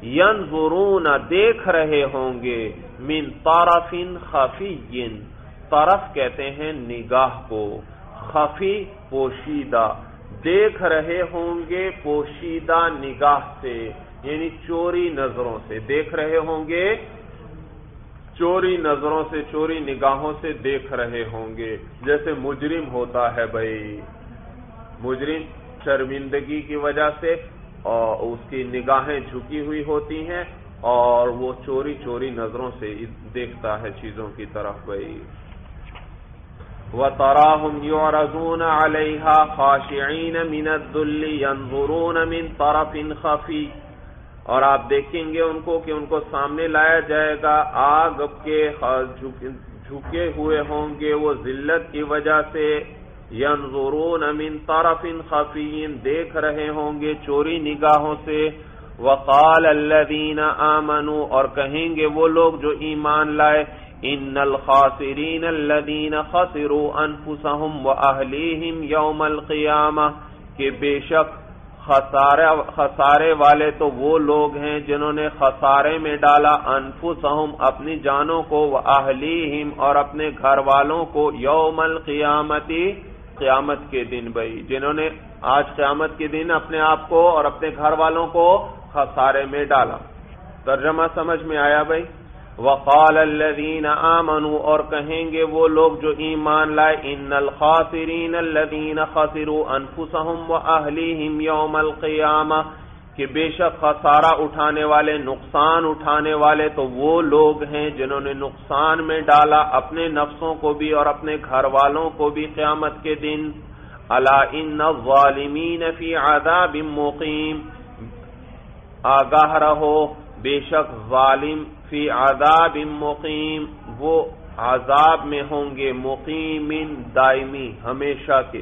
ینظرون، دیکھ رہے ہوں گے، من طرف خفی، طرف کہتے ہیں نگاہ کو، خفی پوشیدہ، دیکھ رہے ہوں گے پوشیدہ نگاہ سے، یعنی چوری نظروں سے دیکھ رہے ہوں گے. چوری نظروں سے، چوری نگاہوں سے دیکھ رہے ہوں گے، جیسے مجرم ہوتا ہے بھائی، مجرم شرمندگی کی وجہ سے اور اس کی نگاہیں جھکی ہوئی ہوتی ہیں اور وہ چوری چوری نظروں سے دیکھتا ہے چیزوں کی طرف بھائی۔ وَتَرَاهُمْ يُعْرَضُونَ عَلَيْهَا خَاشِعِينَ مِنَ الذُّلِّ يَنظُرُونَ مِنْ طَرَفٍ خَفِيٍّ، اور آپ دیکھیں گے ان کو کہ ان کو سامنے لایا جائے گا آگ کے، جھکے ہوئے ہوں گے وہ ذلت کی وجہ سے، يَنظُرُونَ مِنْ طَرَفٍ خَفِيٍّ، دیکھ رہے ہوں گے چوری نگاہوں سے۔ وَقَالَ الَّذِينَ آمَنُوا، اور کہیں گے وہ لوگ جو ایمان لائے، ان الخاسرین الذین خسروا انفسهم واہلیہم یوم القیامہ، کہ بے شک خسارے والے تو وہ لوگ ہیں جنہوں نے خسارے میں ڈالا انفسهم، اپنی جانوں کو، واہلیہم، اور اپنے گھر والوں کو، یوم القیامت، قیامت کے دن بھائی، جنہوں نے آج قیامت کے دن اپنے آپ کو اور اپنے گھر والوں کو خسارے میں ڈالا۔ ترجمہ سمجھ میں آیا بھائی؟ وقال الذين آمنوا، اور کہیں گے وہ لوگ جو ایمان لائے، ان الخاسرین الذين خسروا انفسهم واهليهم يوم القيامه، کہ بے شک خسارہ اٹھانے والے، نقصان اٹھانے والے تو وہ لوگ ہیں جنہوں نے نقصان میں ڈالا اپنے نفسوں کو بھی اور اپنے گھر والوں کو بھی قیامت کے دن۔ الا ان الظالمین فی عذاب مقیم، آگاہ رہو بے شک ظالم فی عذاب مقیم، وہ عذاب میں ہوں گے، مقیم دائمی، ہمیشہ کے،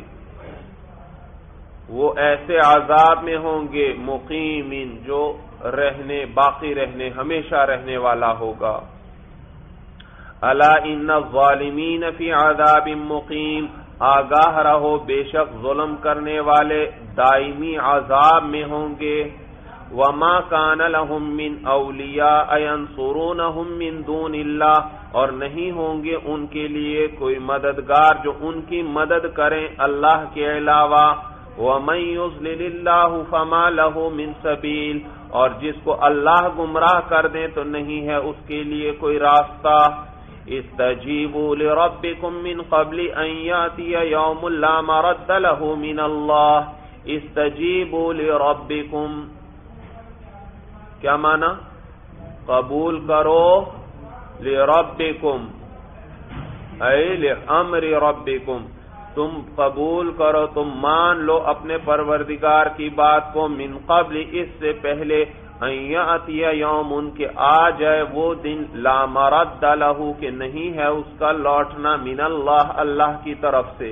وہ ایسے عذاب میں ہوں گے مقیم، جو رہنے، باقی رہنے، ہمیشہ رہنے والا ہوگا۔ الا ان الظالمین فی عذاب مقیم، آگاہ رہو بے شک ظلم کرنے والے دائمی عذاب میں ہوں گے۔ وما كان لهم من اولياء ينصرونهم من دون الله، اور نہیں ہوں گے ان کے لیے کوئی مددگار جو ان کی مدد کریں اللہ کے علاوہ۔ ومن يضلل الله فما له من سبيل، اور جس کو اللہ گمراہ کر دیں تو نہیں ہے اس کے لیے کوئی راستہ۔ استجیبوا لربكم من قبل ان ياتي يوم لا مرد له من الله، استجیبوا لربكم، کیا مانا؟ قبول کرو، لربکم اے لامر ربکم، تم قبول کرو، تم مان لو اپنے پروردگار کی بات کو، من قبل، اس سے پہلے، ان یاتی یوم، ان کے آ جائے وہ دن، لا مرد لہ، کہ نہیں ہے اس کا لوٹنا، من اللہ، اللہ کی طرف سے۔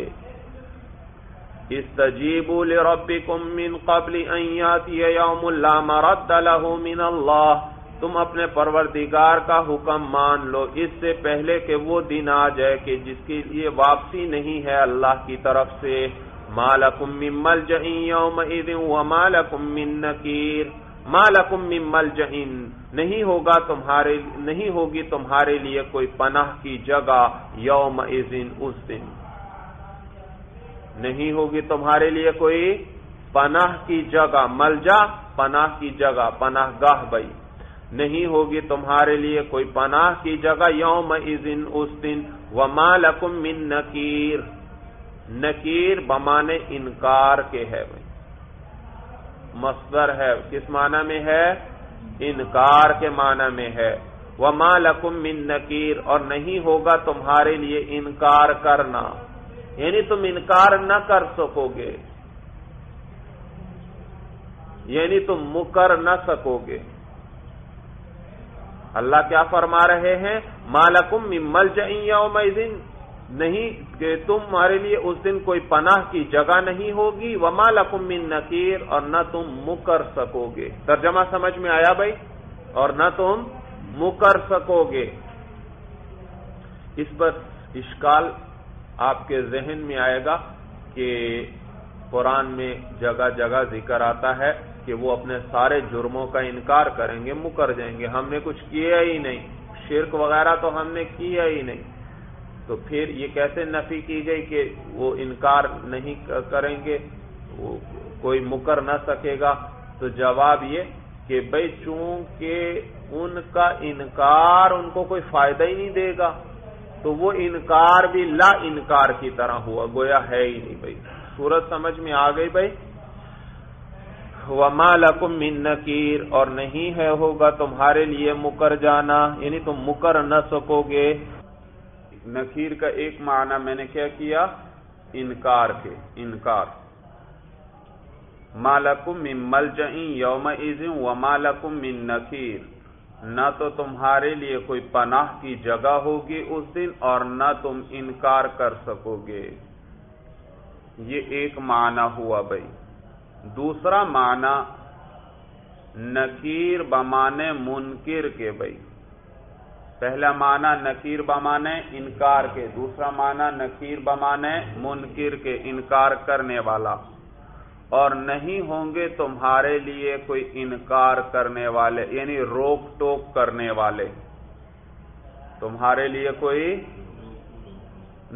استجیبوا لربکم من قبل ان یاتی یوم لا مرد لہ من اللہ، تم اپنے پروردگار کا حکم مان لو اس سے پہلے کہ وہ دن آ جائے کہ جس کے لیے واپسی نہیں ہے اللہ کی طرف سے۔ ما لکم من ملجئ یومئذ وما لکم من نکیر، ما لکم من ملجئ، نہیں ہوگی تمہارے لیے کوئی پناہ کی جگہ، یومئذ، اس دن نہیں ہوگی تمہارے لیے کوئی پناہ کی جگہ، ملجا، پناہ کی جگہ، پناہ گاہ بھائی، نہیں ہوگی تمہارے لیے کوئی پناہ کی جگہ یومئذ، اس دن۔ وما لکم من نکیر، نکیر بمانے انکار کے ہے بھائی، مصدر ہے، کس معنی میں ہے؟ انکار کے معنی میں ہے۔ وما لکم من نکیر، اور نہیں ہوگا تمہارے لیے انکار کرنا، یعنی تم انکار نہ کر سکو گے، یعنی تم مکر نہ سکو گے۔ اللہ کیا فرما رہے ہیں؟ ما لکم من ملجئ یومئذ، نہیں کہ تمہارے لیے اس دن کوئی پناہ کی جگہ نہیں ہوگی، وما لکم من نکیر، اور نہ تم مکر سکو گے۔ ترجمہ سمجھ میں آیا بھائی؟ اور نہ تم مکر سکو گے۔ اس پر اشکال آپ کے ذہن میں آئے گا کہ قرآن میں جگہ جگہ ذکر آتا ہے کہ وہ اپنے سارے جرموں کا انکار کریں گے، مکر جائیں گے، ہم نے کچھ کیا ہی نہیں، شرک وغیرہ تو ہم نے کیا ہی نہیں، تو پھر یہ کیسے نفی کی گئی کہ وہ انکار نہیں کریں گے، کوئی مکر نہ سکے گا؟ تو جواب یہ کہ بھائی چونکہ ان کا انکار ان کو کوئی فائدہ ہی نہیں دے گا تو وہ انکار بھی لا انکار کی طرح ہوا، گویا ہے ہی نہیں۔ بھائی صورت سمجھ میں آ گئی؟ بھائی وَمَا لَكُم مِّن نَّكِيرٍ، اور نہیں ہے ہوگا تمہارے لیے مکر جانا، یعنی تم مکر نہ سکو گے۔ نکیر کا ایک معنی میں نے کیا کیا؟ انکار کے انکار۔ مَا لَكُم مِّن مَلْجَئٍ يَوْمَئِذٍ وَمَا لَكُم مِّن نَّكِيرٍ، نہ تو تمہارے لیے کوئی پناہ کی جگہ ہوگی اس دن اور نہ تم انکار کر سکو گے۔ یہ ایک معنی ہوا بھائی۔ دوسرا معنی نکیر بمانے منکر کے بھائی، پہلا معنی نکیر بمانے انکار کے، دوسرا معنی نکیر بمانے منکر کے، انکار کرنے والا۔ اور نہیں ہوں گے تمہارے لیے کوئی انکار کرنے والے، یعنی روک ٹوک کرنے والے تمہارے لیے کوئی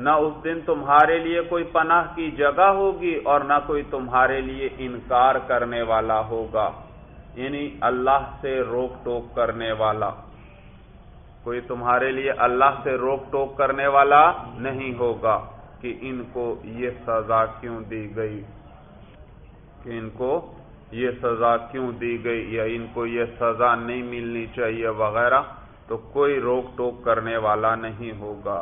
نہ، اس دن تمہارے لیے کوئی پناہ کی جگہ ہوگی اور نہ کوئی تمہارے لیے انکار کرنے والا ہوگا، یعنی اللہ سے روک ٹوک کرنے والا۔ کوئی تمہارے لیے اللہ سے روک ٹوک کرنے والا نہیں ہوگا کہ ان کو یہ سزا کیوں دی گئی، کہ ان کو یہ سزا کیوں دی گئی یا ان کو یہ سزا نہیں ملنی چاہیے وغیرہ، تو کوئی روک ٹوک کرنے والا نہیں ہوگا۔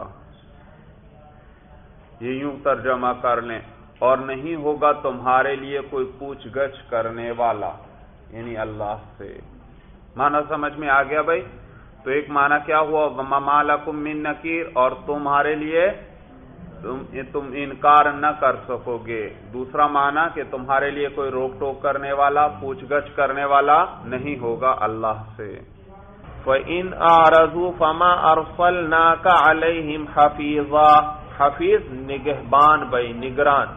یہ یوں ترجمہ کر لیں، اور نہیں ہوگا تمہارے لیے کوئی پوچھ گچھ کرنے والا، یعنی اللہ سے۔ معنی سمجھ میں آ گیا بھائی؟ تو ایک معنی کیا ہوا؟ وَمَا لَكُم مِّن نَّكِيرٍ، اور تمہارے لیے تم انکار نہ کر سکو گے۔ دوسرا معنی کہ تمہارے لیے کوئی روک ٹوک کرنے والا، پوچھ گچھ کرنے والا نہیں ہوگا اللہ سے۔ فَإِنْ أَعْرَضُوا فَمَا أَرْسَلْنَاكَ عَلَيْهِمْ حَفِيظًا، حفیظ نگہبان بھائی، نگران۔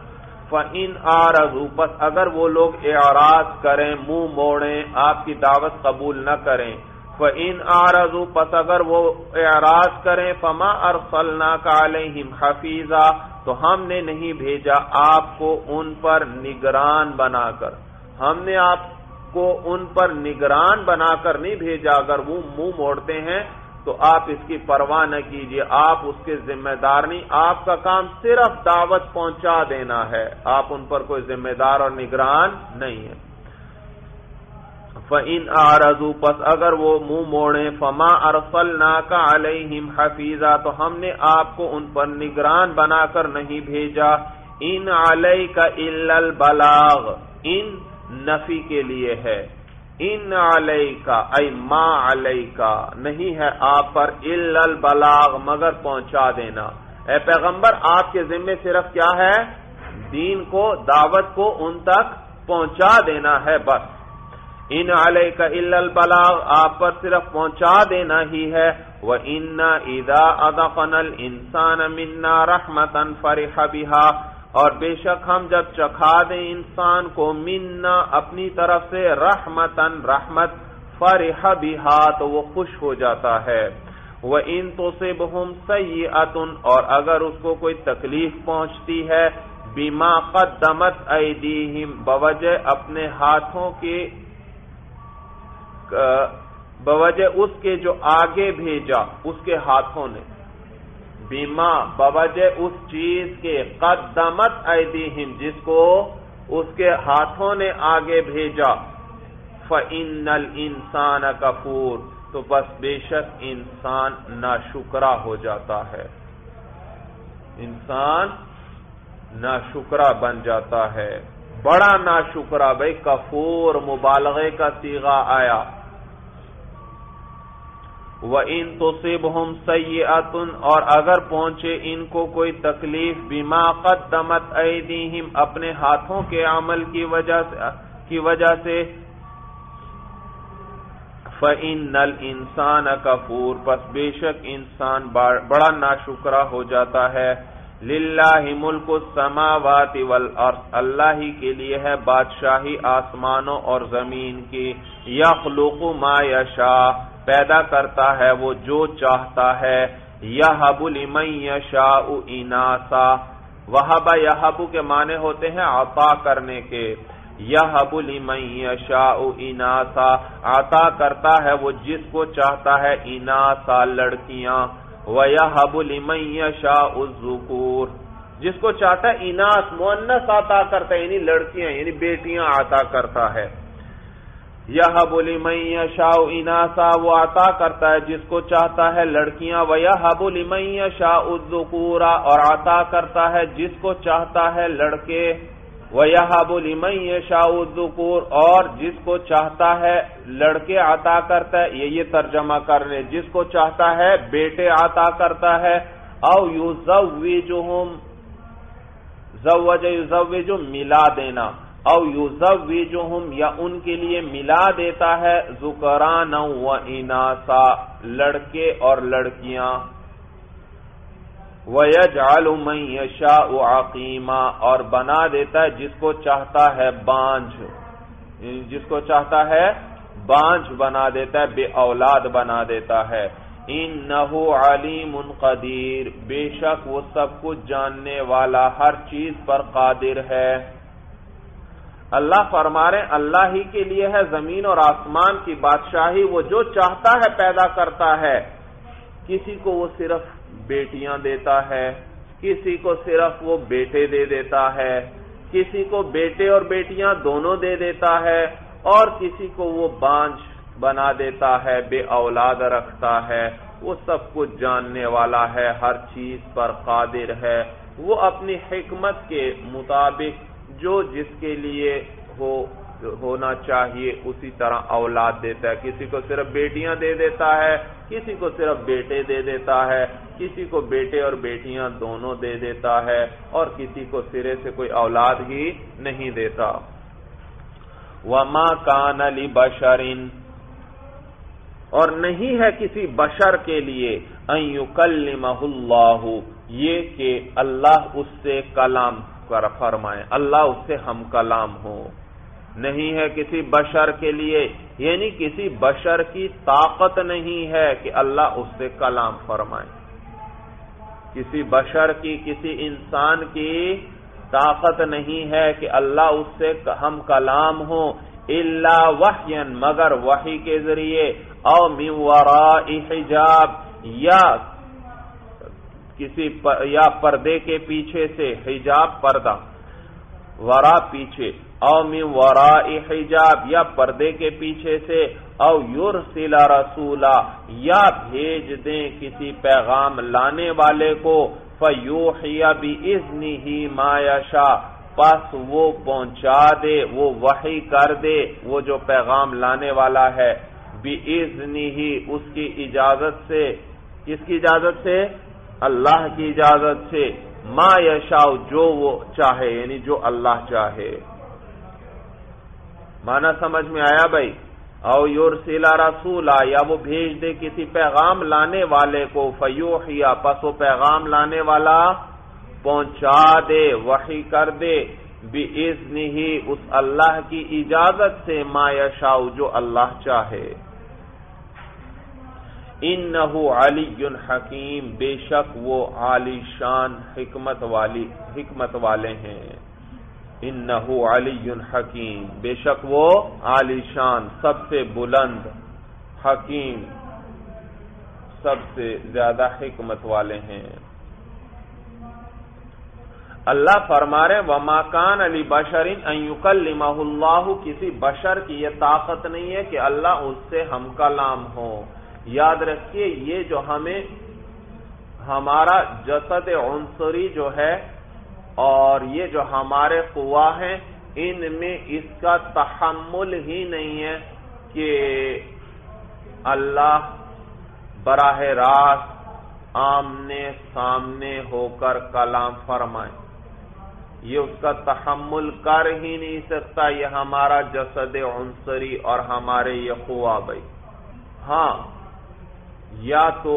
فَإِنْ أَعْرَضُوا، پس اگر وہ لوگ اعراض کریں، منہ موڑیں، آپ کی دعوت قبول نہ کریں، فَإِنْ أَعْرَضُوا، پس اگر وہ اعراض کریں، فَمَا أَرْسَلْنَاكَ عَلَيْهِمْ حَفِيظًا، تو ہم نے نہیں بھیجا آپ کو ان پر نگران بنا کر، ہم نے آپ کو ان پر نگران بنا کر نہیں بھیجا۔ اگر وہ منہ موڑتے ہیں تو آپ اس کی پرواہ نہ کیجیے، آپ اس کے ذمہ دار نہیں، آپ کا کام صرف دعوت پہنچا دینا ہے، آپ ان پر کوئی ذمہ دار اور نگران نہیں ہے۔ فَإِنْ أَعْرَضُوا، پس اگر وہ منہ موڑیں، فَمَا أَرْسَلْنَاكَ عَلَيْهِمْ حَفِيظًا، تو ہم نے آپ کو ان پر نگران بنا کر نہیں بھیجا۔ اِنْ عَلَيْكَ إِلَّا الْبَلَاغَ، ان نفی کے لیے ہے، ان علیکا ای ما علیکا، نہیں ہے آپ پر الا البلاغ مگر پہنچا دینا۔ اے پیغمبر، آپ کے ذمہ صرف کیا ہے؟ دین کو، دعوت کو ان تک پہنچا دینا ہے بس۔ ان علیکا الا البلاغ، آپ پر صرف پہنچا دینا ہی ہے۔ وَإِنَّا إِذَا أَذَقْنَا الْإِنسَانَ مِنَّا رَحْمَةً فَرِحَ بِهَا، اور بے شک ہم جب چکھا دیں انسان کو منا اپنی طرف سے رحمتن رحمت، فرح بہا، تو وہ خوش ہو جاتا ہے۔ وَإِن تُصِبْهُمْ سَيِّئَةٌ، اور اگر اس کو کوئی تکلیف پہنچتی ہے، بِمَا قَدَّمَتْ أَيْدِيهِمْ، بوجہ اپنے ہاتھوں کے، بوجہ اس کے جو آگے بھیجا اس کے ہاتھوں نے، بیما بوجہ اس چیز کے، قدمت ایدیہم، جس کو اس کے ہاتھوں نے آگے بھیجا۔ فَإِنَّ الْإِنسَانَ كَفُورٌ، تو بس بے شک انسان ناشکرا ہو جاتا ہے، انسان ناشکرا بن جاتا ہے، بڑا ناشکرا بھائی۔ کفور مبالغے کا صیغہ آیا۔ وَإِن تُصِبْهُمْ سَيِّئَةٌ، اور اگر پہنچے ان کو کوئی تکلیف، بِمَا قَدَّمَتْ أَيْدِيهِمْ، اپنے ہاتھوں کے عمل کی وجہ سے فَإِنَّ الْإِنسَانَ كَفُورٌ، پس بے شک انسان بڑا ناشکرا ہو جاتا ہے۔ لِلَّهِ مُلْكُ السَّمَاوَاتِ وَالْأَرْضِ، اللہ ہی کے لیے ہے بادشاہی آسمانوں اور زمین کی۔ يَخْلُقُ مَا يَشَاءُ، پیدا کرتا ہے وہ جو چاہتا ہے۔ یَهَبُ لِمَن يَشَاءُ إِنَاثًا، وَهَبَ، یہبو کے معنی ہوتے ہیں عطا کرنے کے۔ یہب لمن یشاء اناسا، عطا کرتا ہے وہ جس کو چاہتا ہے اناسا لڑکیاں، ویہب لمن یشاء الذکور، جس کو چاہتا ہے اناس مؤنث عطا کرتا ہے یعنی لڑکیاں یعنی بیٹیاں عطا کرتا ہے، یہب لمن یشاء اناسا، وہ عطا کرتا ہے جس کو چاہتا ہے لڑکیاں، ویہب لمن یشاء الذکور، اور عطا کرتا ہے جس کو چاہتا ہے لڑکے، وَيَهَبُ لِمَن يَشَاءُ الذُّكُورَ، اور جس کو چاہتا ہے لڑکے عطا کرتا ہے، یہ ترجمہ کر رہے، جس کو چاہتا ہے بیٹے عطا کرتا ہے، او يُزَوِّجُهُمْ، زوج يُزَوِّجُهُمْ ملا دینا، او يُزَوِّجُهُمْ، یا ان کے لیے ملا دیتا ہے، ذُكْرَانًا وَإِنَاثًا، لڑکے اور لڑکیاں، وَيَجْعَلُ مَن يَشَاءُ عَقِيمًا، اور بنا دیتا ہے جس کو چاہتا ہے بانجھ، جس کو چاہتا ہے بانجھ بنا دیتا ہے، بے اولاد بنا دیتا ہے، إِنَّهُ عَلِيمٌ قَدِيرٌ، بے شک وہ سب کچھ جاننے والا، ہر چیز پر قادر ہے۔ اللہ فرما رہے ہیں اللہ ہی کے لیے ہے زمین اور آسمان کی بادشاہی، وہ جو چاہتا ہے پیدا کرتا ہے، کسی کو وہ صرف بیٹیاں دیتا ہے، کسی کو صرف وہ بیٹے دے دیتا ہے، کسی کو بیٹے اور بیٹیاں دونوں دے دیتا ہے، اور کسی کو وہ بانجھ بنا دیتا ہے، بے اولاد رکھتا ہے، وہ سب کچھ جاننے والا ہے، ہر چیز پر قادر ہے، وہ اپنی حکمت کے مطابق جو جس کے لیے ہونا چاہیے اسی طرح اولاد دیتا ہے، کسی کو صرف بیٹیاں دے دیتا ہے، کسی کو صرف بیٹے دے دیتا ہے، کسی کو بیٹے اور بیٹیاں دونوں دے دیتا ہے، اور کسی کو سرے سے کوئی اولاد ہی نہیں دیتا۔ وَمَا كَانَ لِبَشَرٍ، اور نہیں ہے کسی بشر کے لیے، أَن يُكَلِّمَهُ اللَّهُ، یہ کہ اللہ اس سے کلام فرمائے، اللہ اس سے ہم کلام ہو، نہیں ہے کسی بشر کے لیے، یعنی کسی بشر کی طاقت نہیں ہے کہ اللہ اس سے کلام فرمائے، کسی بشر کی، کسی انسان کی طاقت نہیں ہے کہ اللہ اس سے ہم کلام ہوں، الا وحی، مگر وحی کے ذریعے، او من وراء حجاب، یا کسی یا پردے کے پیچھے سے، حجاب پردہ، ورا پیچھے، او من وراء حجاب، یا پردے کے پیچھے سے، او یرسل رسولا، یا بھیج دیں کسی پیغام لانے والے کو، فیوحی باذنہ ما یشاء، پس وہ پہنچا دے، وہ وحی کر دے، وہ جو پیغام لانے والا ہے، باذنہ، اس کی اجازت سے، کس کی اجازت سے؟ اللہ کی اجازت سے، ما یشاء، جو وہ چاہے، یعنی جو اللہ چاہے۔ مانا سمجھ میں آیا بھائی؟ او یرسل رسولا، یا وہ بھیج دے کسی پیغام لانے والے کو، فیوحی، پس وہ پیغام لانے والا پہنچا دے، وحی کر دے، باذنہ، اس اللہ کی اجازت سے، ما یشاء، جو اللہ چاہے، انہ علی حکیم، بے شک وہ عالی شان حکمت والے ہیں، انہ علی حکیم، بے شک وہ عالی شان، سب سے بلند، حکیم، سب سے زیادہ حکمت والے ہیں۔ اللہ فرما رہے وما کان علی بشرین ان یکلمہ اللہ، کسی بشر کی یہ طاقت نہیں ہے کہ اللہ اس سے ہم کلام ہو۔ یاد رکھیے یہ جو ہمیں ہمارا جسد عنصری جو ہے اور یہ جو ہمارے قوا ہیں ان میں اس کا تحمل ہی نہیں ہے کہ اللہ براہ راست آمنے سامنے ہو کر کلام فرمائے، یہ اس کا تحمل کر ہی نہیں سکتا، یہ ہمارا جسد عنصری اور ہمارے یہ قوا۔ بھائی ہاں، یا تو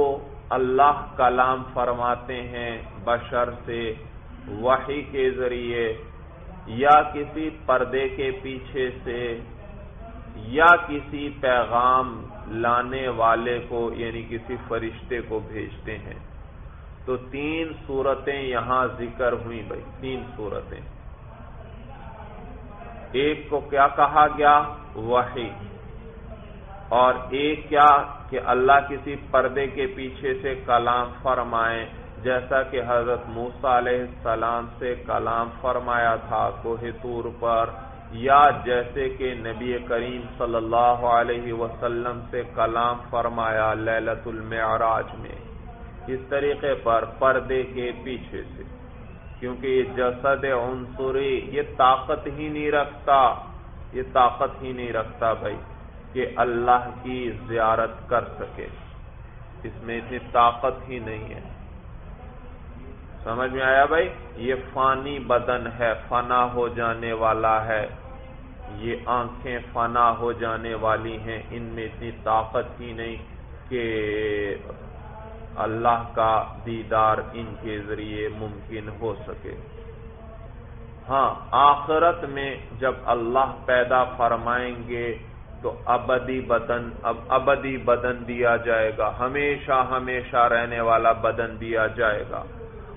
اللہ کلام فرماتے ہیں بشر سے وحی کے ذریعے، یا کسی پردے کے پیچھے سے، یا کسی پیغام لانے والے کو یعنی کسی فرشتے کو بھیجتے ہیں۔ تو تین صورتیں یہاں ذکر ہوئیں بھائی، تین صورتیں۔ ایک کو کیا کہا گیا؟ وحی. اور ایک کیا کہ اللہ کسی پردے کے پیچھے سے کلام فرمائیں، جیسا کہ حضرت موسیٰ علیہ السلام سے کلام فرمایا تھا کوہ طور پر، یا جیسے کہ نبی کریم صلی اللہ علیہ وسلم سے کلام فرمایا لیلۃ المعراج میں. اس طریقے پر پردے کے پیچھے سے، کیونکہ یہ جسد عنصری یہ طاقت ہی نہیں رکھتا بھائی کہ اللہ کی زیارت کر سکے، اس میں اتنی طاقت ہی نہیں ہے. سمجھ میں آیا بھائی؟ یہ فانی بدن ہے، فنا ہو جانے والا ہے، یہ آنکھیں فنا ہو جانے والی ہیں، ان میں اتنی طاقت ہی نہیں کہ اللہ کا دیدار ان کے ذریعے ممکن ہو سکے. ہاں آخرت میں جب اللہ پیدا فرمائیں گے تو ابدی بدن دیا جائے گا، ہمیشہ رہنے والا بدن دیا جائے گا،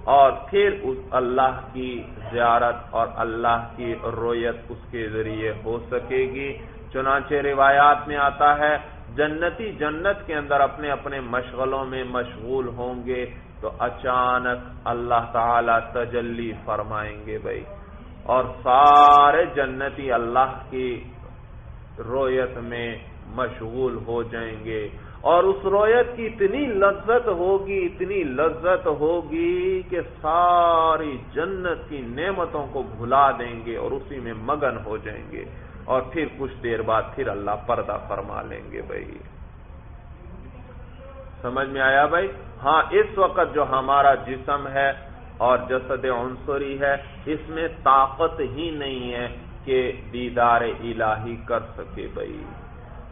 اور پھر اس اللہ کی زیارت اور اللہ کی رویت اس کے ذریعے ہو سکے گی. چنانچہ روایات میں آتا ہے جنتی جنت کے اندر اپنے اپنے مشغلوں میں مشغول ہوں گے تو اچانک اللہ تعالی تجلی فرمائیں گے بھائی، اور سارے جنتی اللہ کی رویت میں مشغول ہو جائیں گے، اور اس رویت کی اتنی لذت ہوگی کہ ساری جنت کی نعمتوں کو بھلا دیں گے اور اسی میں مگن ہو جائیں گے، اور پھر کچھ دیر بعد پھر اللہ پردہ فرما لیں گے بھائی. سمجھ میں آیا بھائی؟ ہاں اس وقت جو ہمارا جسم ہے اور جسد عنصری ہے، اس میں طاقت ہی نہیں ہے کہ دیدار الہی کر سکے بھائی.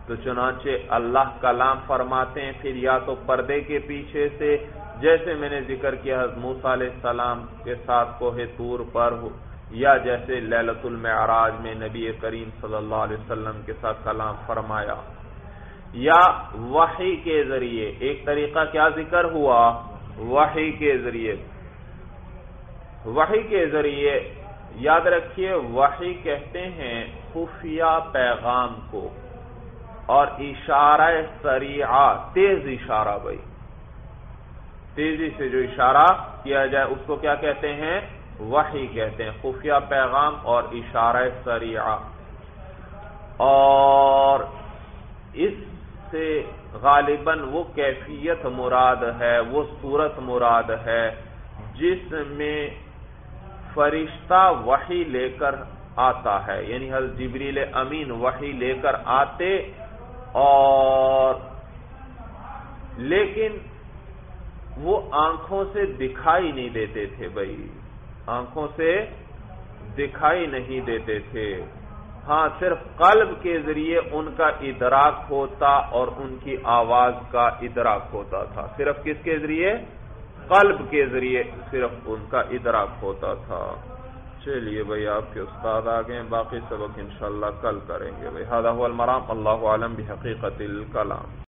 تو چنانچہ اللہ کلام فرماتے ہیں، پھر یا تو پردے کے پیچھے سے، جیسے میں نے ذکر کیا حضرت موسیٰ علیہ السلام کے ساتھ کوہ طور پر، یا جیسے لیلۃ المعراج میں نبی کریم صلی اللہ علیہ وسلم کے ساتھ کلام فرمایا، یا وحی کے ذریعے. ایک طریقہ کیا ذکر ہوا؟ وحی کے ذریعے. یاد رکھیے وحی کہتے ہیں خفیہ پیغام کو، اور اشارہ سریعہ تیز اشارہ بھائی، تیزی سے جو اشارہ کیا جائے اس کو کیا کہتے ہیں؟ وحی کہتے ہیں. خفیہ پیغام اور اشارہ سریعہ. اور اس سے غالباً وہ کیفیت مراد ہے، وہ صورت مراد ہے جس میں فرشتہ وحی لے کر آتا ہے، یعنی حضرت جبریل امین وحی لے کر آتے، اور لیکن وہ آنکھوں سے دکھائی نہیں دیتے تھے بھائی، آنکھوں سے دکھائی نہیں دیتے تھے. ہاں صرف قلب کے ذریعے ان کا ادراک ہوتا اور ان کی آواز کا ادراک ہوتا تھا. صرف کس کے ذریعے؟ قلب کے ذریعے صرف ان کا ادراک ہوتا تھا. چلیے بھائی آپ کے استاد آ گئے، باقی سبق انشاءاللہ کل کریں گے بھائی. هذا هو المرام، اللہ عالم بحقیقت الکلام.